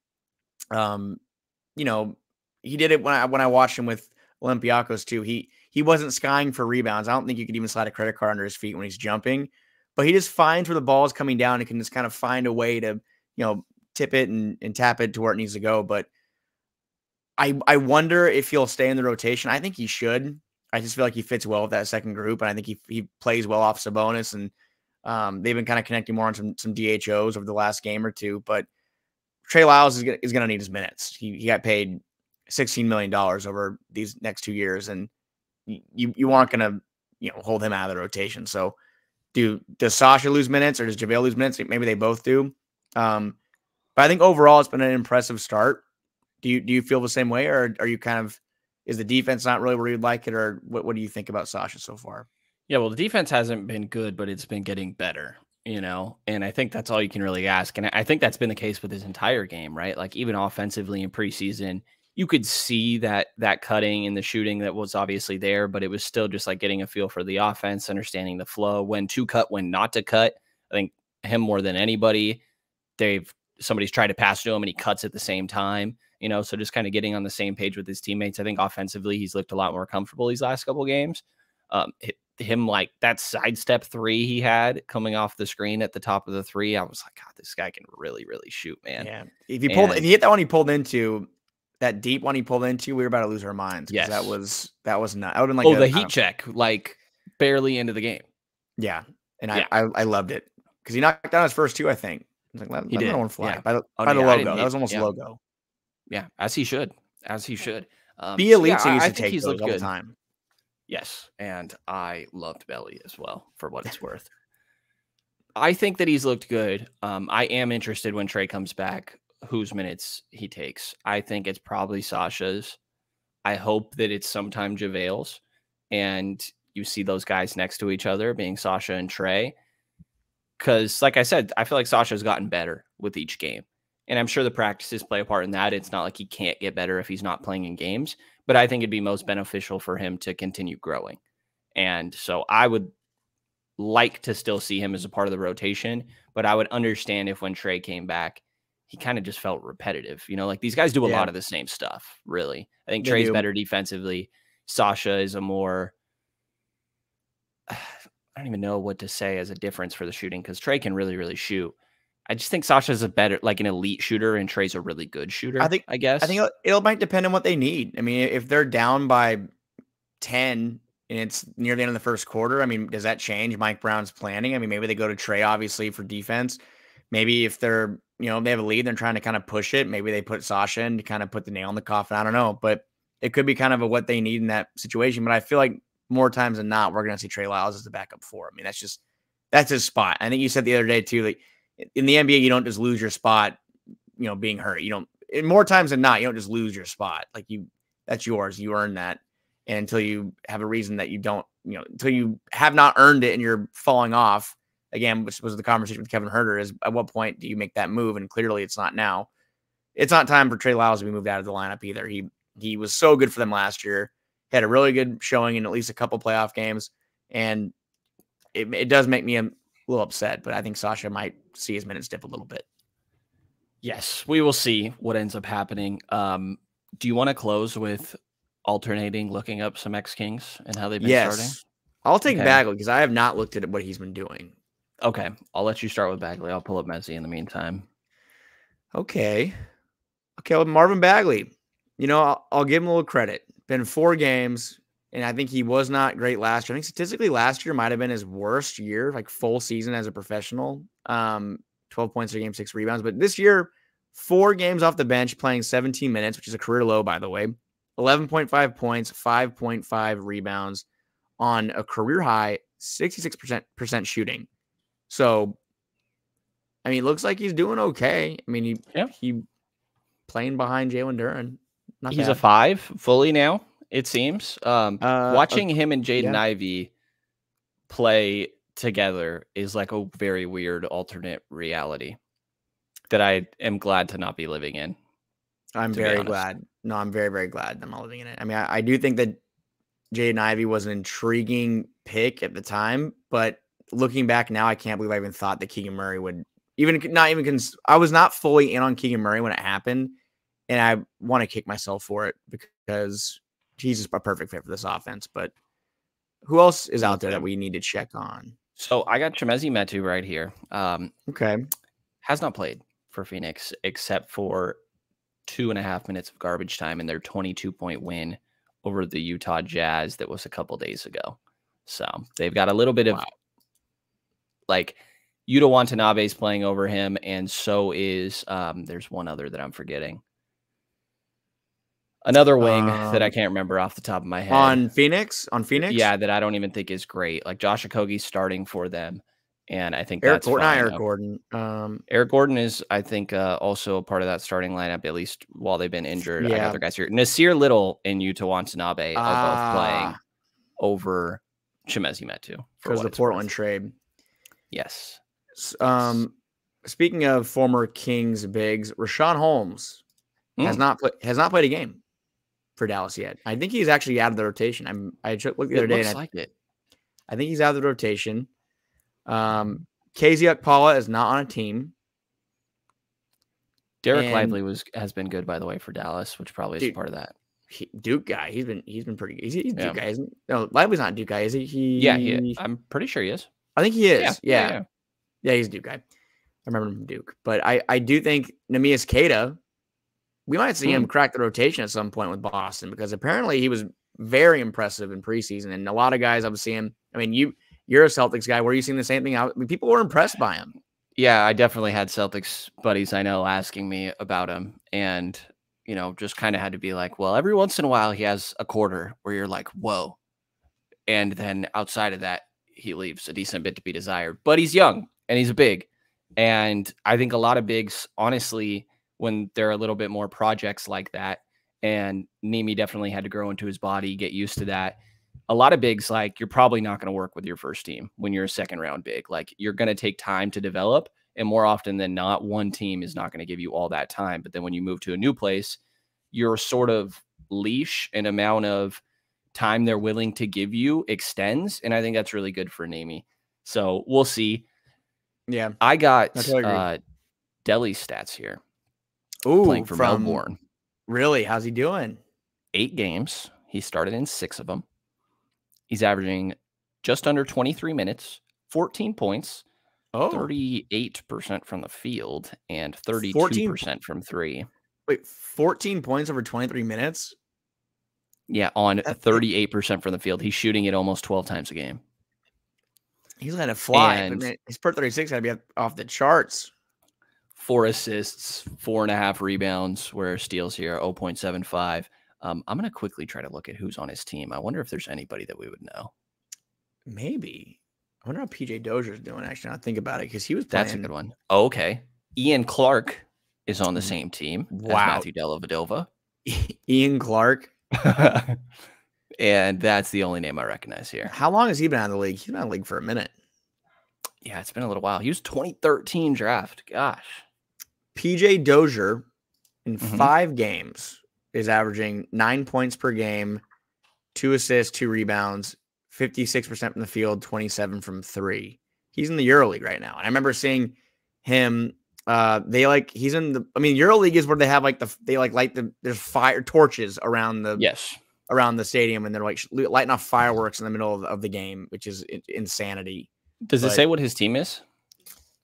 you know, he did it when I watched him with Olympiacos too. He wasn't skying for rebounds. I don't think you could even slide a credit card under his feet when he's jumping, but he just finds where the ball is coming down and can just kind of find a way to, you know, tip it and tap it to where it needs to go. But I wonder if he'll stay in the rotation. I think he should. I just feel like he fits well with that second group, and I think he plays well off Sabonis, and they've been kind of connecting more on some DHOs over the last game or two. But Trey Lyles is going to need his minutes. He got paid $16 million over these next 2 years, and you aren't going to, you know, hold him out of the rotation. So does Sasha lose minutes, or does JaVale lose minutes? Maybe they both do. But I think overall it's been an impressive start. Do you feel the same way, or are you kind of, is the defense not really where you'd like it, or what do you think about Sasha so far? Yeah, well, the defense hasn't been good, but it's been getting better, you know, and I think that's all you can really ask. And I think that's been the case with his entire game, right? Like even offensively in preseason, you could see that cutting and the shooting that was obviously there, but it was still just like getting a feel for the offense, understanding the flow, when to cut, when not to cut. I think him more than anybody, somebody's tried to pass to him and he cuts at the same time, you know, so just kind of getting on the same page with his teammates. I think offensively, he's looked a lot more comfortable these last couple of games. Him like that sidestep three he had coming off the screen at the top of the three. I was like, God, this guy can really, really shoot, man. Yeah. If he hit that one, he pulled into that deep one, he pulled into, we were about to lose our minds. Yes. That was nuts. I would have been like, the heat check, like barely into the game. Yeah. And yeah. I loved it because he knocked down his first two, I think. Like, he did. That one fly by the logo. That was almost logo. Yeah, as he should. Be elite. So yeah, I think he's looked good all the time. Yes, and I loved Belly as well for what it's worth. I think that he's looked good. I am interested when Trey comes back, whose minutes he takes. I think it's probably Sasha's. I hope that it's sometime JaVale's, and you see those guys next to each other, being Sasha and Trey. Because, like I said, I feel like Sasha's gotten better with each game. And I'm sure the practices play a part in that. It's not like he can't get better if he's not playing in games. But I think it'd be most beneficial for him to continue growing. And so I would like to still see him as a part of the rotation. But I would understand if when Trey came back, he kind of just felt repetitive. You know, like these guys do a lot of the same stuff, really. I think Trey's better defensively. Sasha is a more... I don't even know what to say as a difference for the shooting because Trey can really, really shoot. I just think Sasha's a better, like an elite shooter, and Trey's a really good shooter. I think it might depend on what they need. I mean, if they're down by 10 and it's near the end of the first quarter, I mean, does that change Mike Brown's planning? I mean, maybe they go to Trey obviously for defense. Maybe if they're, you know, they have a lead, they're trying to kind of push it. Maybe they put Sasha in to kind of put the nail in the coffin. I don't know, but it could be kind of a what they need in that situation. But I feel like more times than not, we're going to see Trey Lyles as the backup four. I mean, that's his spot. I think you said the other day too, like in the NBA, you don't just lose your spot, you know, being hurt. You don't, and more times than not, you don't just lose your spot. Like that's yours. You earn that. And until you have a reason that you don't, you know, until you have not earned it and you're falling off again, which was the conversation with Kevin Herter, is at what point do you make that move? And clearly it's not now. It's not time for Trey Lyles to be moved out of the lineup either. He was so good for them last year. Had a really good showing in at least a couple playoff games, and it does make me a little upset, but I think Sasha might see his minutes dip a little bit. Yes, we will see what ends up happening. Do you want to close with alternating looking up some ex-Kings and how they've been starting? I'll take Bagley because I have not looked at what he's been doing. Okay, I'll let you start with Bagley. I'll pull up Messi in the meantime. Okay, well, Marvin Bagley. you know, I'll give him a little credit. Been 4 games, and I think he was not great last year. I think statistically last year might have been his worst year, like full season as a professional. 12 points a game, 6 rebounds. But this year, 4 games off the bench, playing 17 minutes, which is a career low, by the way. 11.5 points, 5.5 rebounds on a career high, 66% shooting. So, I mean, it looks like he's doing okay. I mean, he playing behind Jalen Duren. Not he's bad. A 5 fully now, it seems. Watching him and Jaden Ivey play together is like a very weird alternate reality that I am glad to not be living in. I'm very glad. No, I'm very, very glad I'm not living in it. I mean, I do think that Jaden Ivey was an intriguing pick at the time, but looking back now, I can't believe I even thought that Keegan Murray would I was not fully in on Keegan Murray when it happened, and I want to kick myself for it because he's just a perfect fit for this offense. But who else is out there that we need to check on? So I got Chimezie Metu right here. Okay. Has not played for Phoenix except for 2.5 minutes of garbage time in their 22-point win over the Utah Jazz that was a couple days ago. So they've got a little bit of like Yuta Watanabe's playing over him, and so is there's one other that I'm forgetting. Another wing that I can't remember off the top of my head. On Phoenix? Yeah, that I don't even think is great. Like Josh Okogie's starting for them. And I think Eric Gordon. Eric Gordon is, I think, also a part of that starting lineup, at least while they've been injured. Yeah. I got other guys here. Nasir Little and Yuta Watanabe are both playing over Chimezie Metu because the Portland trade. Yes. Speaking of former Kings bigs, Richaun Holmes has not played a game for Dallas yet. I think he's actually out of the rotation. I looked the other day. I think he's out of the rotation. KZ Okpala is not on a team. Derek Lively has been good, by the way, for Dallas, which probably is part of that. Duke guy, he's been pretty good. He's Duke guy, isn't he? No, Lively's not Duke guy, is he? I'm pretty sure he is. I think he is. Yeah, he's Duke guy. I remember him from Duke, but I do think Neemias Keita, we might see him crack the rotation at some point with Boston because apparently he was very impressive in preseason, and a lot of guys I'm seeing. I mean, you're a Celtics guy. Were you seeing the same thing out? I mean, people were impressed by him. Yeah, I definitely had Celtics buddies I know asking me about him, and you know, just kind of had to be like, well, every once in a while he has a quarter where you're like, whoa, and then outside of that, he leaves a decent bit to be desired. But he's young and he's a big, and I think a lot of bigs, honestly, when there are a little bit more projects like that, and Nimi definitely had to grow into his body, get used to that. A lot of bigs, like, you're probably not going to work with your first team when you're a second-round big. Like, you're going to take time to develop, and more often than not, one team is not going to give you all that time. But then when you move to a new place, your sort of leash and amount of time they're willing to give you extends, and I think that's really good for Nimi. So we'll see. Yeah. I got Delly stats here. Ooh, playing for Melbourne. Really? How's he doing? 8 games. He started in 6 of them. He's averaging just under 23 minutes, 14 points, 38% from the field, and 32% from 3. Wait, 14 points over 23 minutes? Yeah, on 38% from the field. He's shooting it almost 12 times a game. He's going to fly. And man, his per 36 had to be off the charts. 4 assists, 4.5 rebounds, where steals here, 0.75. I'm going to quickly try to look at who's on his team. I wonder if there's anybody that we would know. Maybe. I wonder how PJ Dozier's doing, actually. I'll think about it because he was playing. That's a good one. Oh, okay. Ian Clark is on the same team as Matthew Dellavedova. Ian Clark. And that's the only name I recognize here. How long has he been out of the league? He's been out of the league for a minute. Yeah, it's been a little while. He was 2013 draft. Gosh. PJ Dozier in 5 games. Is averaging 9 points per game, 2 assists, 2 rebounds, 56% from the field, 27 from 3. He's in the EuroLeague right now. And I remember seeing him. He's in the, I mean, EuroLeague is where they have like there's fire torches around the, around the stadium. And they're like lighting off fireworks in the middle of the game, which is insanity. Does it say what his team is?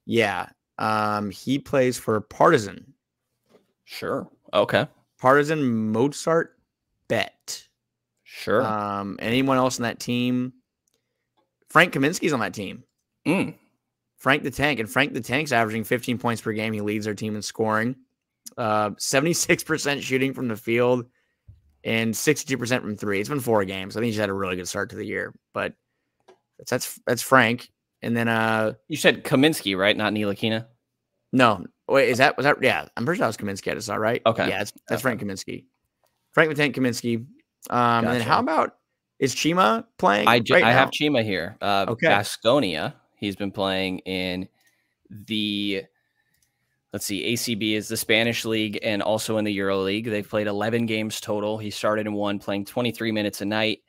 Yeah. He plays for Partizan. Sure. Okay. Partisan Mozart bet. Sure. Anyone else on that team? Frank Kaminsky's on that team. Frank the Tank. And Frank the Tank's averaging 15 points per game. He leads their team in scoring. 76% shooting from the field and 62% from three. It's been four games. I think he's had a really good start to the year. But that's Frank. And then you said Kaminsky, right? Not Ntilikina? No. Wait, is that, was that? Yeah, I'm pretty sure that was Kaminsky. I just saw, right? Okay. Yeah, that's Frank Kaminsky. Frank the Tank Kaminsky. Gotcha. And then how about, is Chima playing? I have Chima here. Okay. Baskonia. He's been playing in the, let's see, ACB is the Spanish league and also in the Euro League. They've played 11 games total. He started in one, playing 23 minutes a night,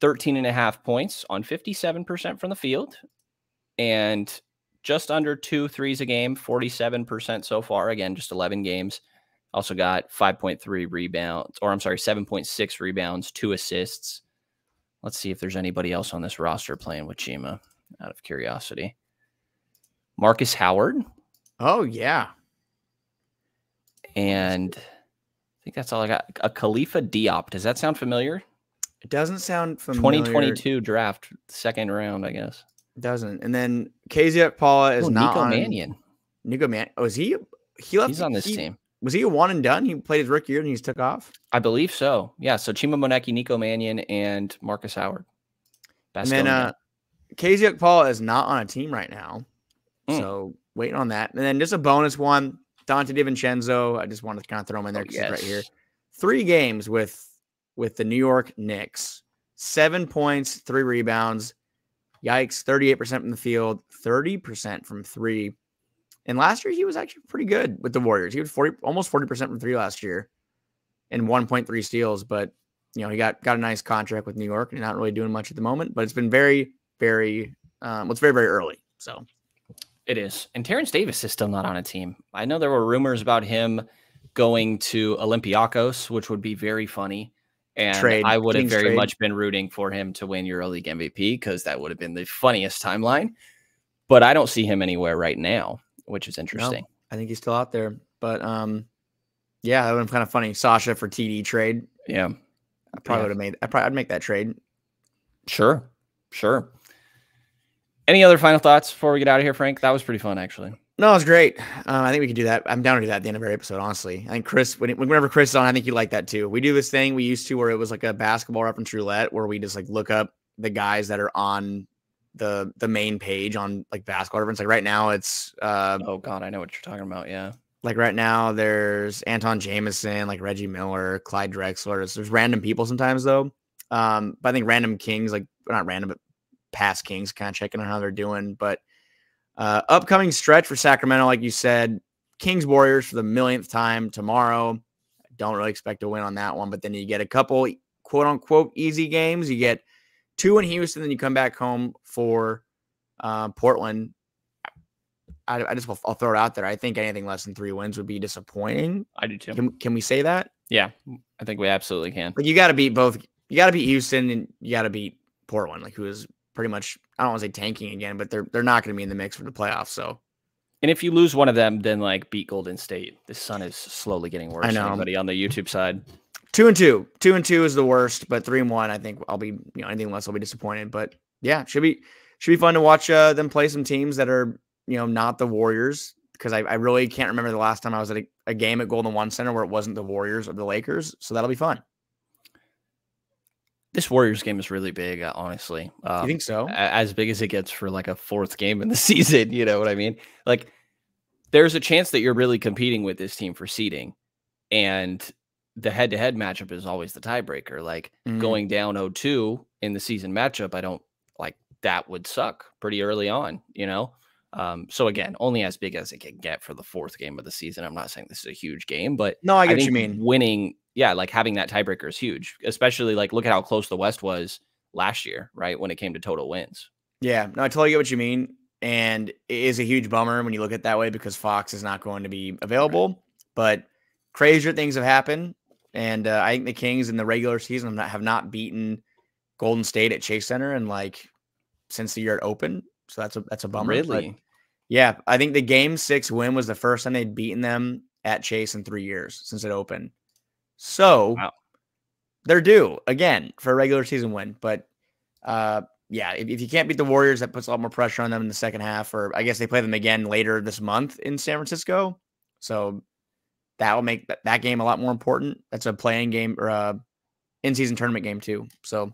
13.5 points on 57% from the field, and just under 2 threes a game, 47% so far. Again, just 11 games. Also got 5.3 rebounds, or I'm sorry, 7.6 rebounds, 2 assists. Let's see if there's anybody else on this roster playing with Chima, out of curiosity. Marcus Howard. Oh, yeah. And I think that's all I got. A Khalifa Diop. Does that sound familiar? It doesn't sound familiar. 2022 draft, second round, I guess. Doesn't. And then KZ Okpala is not on. Nico Mannion. Oh, is he? He's on this team. Was he a one and done? He played his rookie year and he just took off? I believe so. Yeah, so Chima Moneki, Nico Mannion, and Marcus Howard. And then KZ Okpala is not on a team right now. So waiting on that. And then just a bonus one, Dante DiVincenzo. I just wanted to kind of throw him in there because he's right here. 3 games with the New York Knicks. 7 points, 3 rebounds. Yikes, 38% from the field, 30% from three. And last year, he was actually pretty good with the Warriors. He was almost 40% from three last year and 1.3 steals. But, you know, he got a nice contract with New York and not really doing much at the moment. But it's been very, very, it's very, very early. So it is. And Terrence Davis is still not on a team. I know there were rumors about him going to Olympiacos, which would be very funny. And I would have very much been rooting for him to win EuroLeague MVP because that would have been the funniest timeline. But I don't see him anywhere right now, which is interesting. No, I think he's still out there. But, yeah, that would have been kind of funny. Sasha for TD trade. Yeah. I probably would have made – I'd make that trade. Sure. Sure. Any other final thoughts before we get out of here, Frank? That was pretty fun, actually. No, it was great. I think we could do that. I'm down to do that at the end of every episode, honestly. I think Chris, whenever Chris is on, I think you like that too. We do this thing we used to where it was like a basketball reference roulette where we just like look up the guys that are on the main page on like basketball reference. Like right now it's oh God, I know what you're talking about. Yeah. Like right now there's Anton Jamison, like Reggie Miller, Clyde Drexler. There's random people sometimes though. But I think random Kings, like not random, but past Kings kind of checking on how they're doing. But upcoming stretch for Sacramento, like you said, Kings Warriors for the millionth time tomorrow. Don't really expect a win on that one, but then you get a couple quote unquote easy games. You get 2 in Houston, then you come back home for Portland. I'll throw it out there. I think anything less than 3 wins would be disappointing. I do too. Can we say that? Yeah, I think we absolutely can. But you got to beat both. You got to beat Houston and you got to beat Portland, like who is pretty much, I don't want to say tanking again, but they're not going to be in the mix for the playoffs. So, and if you lose one of them, then like beat Golden State. The sun is slowly getting worse. I know. Anybody on the YouTube side, 2 and 2 is the worst, but 3 and 1. I think I'll be, you know, anything less, I'll be disappointed. But yeah, should be fun to watch them play some teams that are, you know, not the Warriors, because I really can't remember the last time I was at a game at Golden One Center where it wasn't the Warriors or the Lakers. So that'll be fun. This Warriors game is really big, honestly. You think so? As big as it gets for like a 4th game in the season, you know what I mean? Like, there's a chance that you're really competing with this team for seeding, and the head-to-head matchup is always the tiebreaker. Like, going down 0-2 in the season matchup, I don't, like, that would suck pretty early on, you know? So, again, only as big as it can get for the 4th game of the season. I'm not saying this is a huge game, but no, I get what you mean. Winning... Yeah, like having that tiebreaker is huge, especially like look at how close the West was last year, right, when it came to total wins. Yeah, no, I totally get what you mean. And it is a huge bummer when you look at it that way because Fox is not going to be available. Right. But crazier things have happened. And I think the Kings in the regular season have not beaten Golden State at Chase Center and like since the year it opened. So that's a bummer. Really? But yeah, I think the Game 6 win was the first time they'd beaten them at Chase in 3 years since it opened. So wow. They're due again for a regular season win. But yeah, if you can't beat the Warriors, that puts a lot more pressure on them in the second half. Or I guess they play them again later this month in San Francisco. So that will make that game a lot more important. That's a play-in game or a in-season tournament game too. So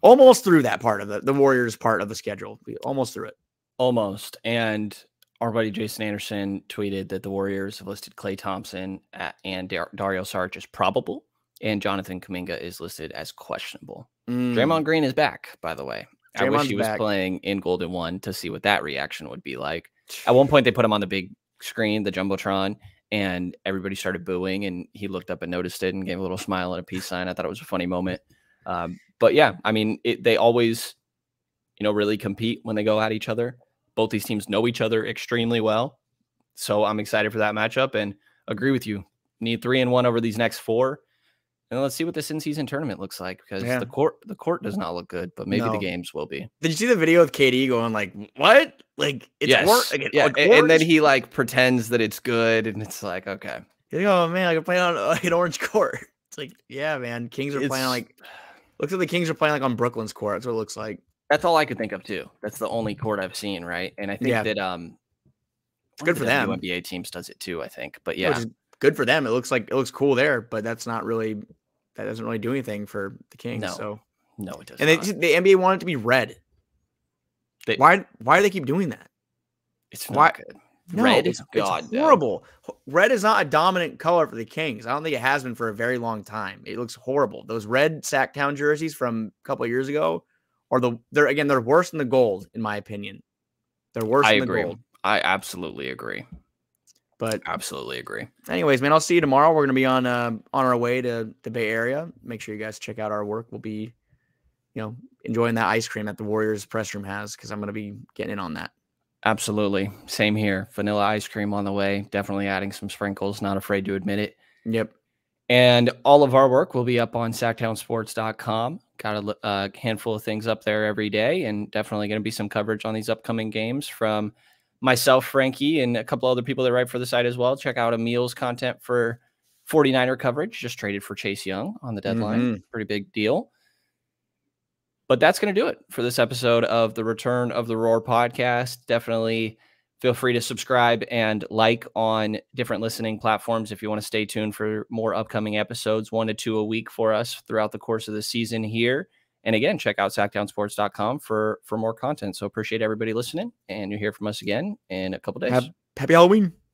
almost through that part of the Warriors part of the schedule. We almost through it. Almost. And our buddy Jason Anderson tweeted that the Warriors have listed Klay Thompson and Dario Saric as probable, and Jonathan Kuminga is listed as questionable. Draymond Green is back, by the way. Draymond's I wish he was back. Playing in Golden One to see what that reaction would be like. At one point, they put him on the big screen, the Jumbotron, and everybody started booing, and he looked up and noticed it and gave a little smile and a peace sign. I thought it was a funny moment. But yeah, I mean, they always, you know, really compete when they go at each other. Both these teams know each other extremely well. So I'm excited for that matchup and agree with you. Need 3 and 1 over these next 4. And let's see what this in-season tournament looks like, because yeah. the court does not look good, but maybe the games will be. Did you see the video of KD going like, what? Like, it's and then he like pretends that it's good, and it's like, okay. You're like, oh man, I can play on like an orange court. It's like, yeah, man. Kings are playing like, looks like the Kings are playing like on Brooklyn's court. That's what it looks like. That's all I could think of too. That's the only court I've seen, right? And I think that it's good for them. NBA teams does it too, I think. But yeah, good for them. It looks like it looks cool there, but that's not really that doesn't really do anything for the Kings. No, so no, it doesn't. And the NBA wanted to be red. Why do they keep doing that? It's not good. No, red is horrible. Red is not a dominant color for the Kings. I don't think it has been for a very long time. It looks horrible. Those red Sacktown jerseys from a couple of years ago. Or they're worse than the gold, in my opinion. They're worse than the gold. I absolutely agree. But absolutely agree. Anyways, man, I'll see you tomorrow. We're gonna be on our way to the Bay Area. Make sure you guys check out our work. We'll be, you know, enjoying that ice cream that the Warriors press room has, because I'm gonna be getting in on that. Absolutely. Same here. Vanilla ice cream on the way. Definitely adding some sprinkles. Not afraid to admit it. Yep. And all of our work will be up on sacktownsports.com. Got a handful of things up there every day, and definitely going to be some coverage on these upcoming games from myself, Frankie, and a couple other people that write for the site as well. Check out Emil's content for 49er coverage. Just traded for Chase Young on the deadline. Pretty big deal. But that's going to do it for this episode of the Return of the Roar podcast. Definitely feel free to subscribe and like on different listening platforms if you want to stay tuned for more upcoming episodes, 1 to 2 a week for us throughout the course of the season here. And again, check out sacktownsports.com for more content. So appreciate everybody listening, and you'll hear from us again in a couple days. Happy Halloween.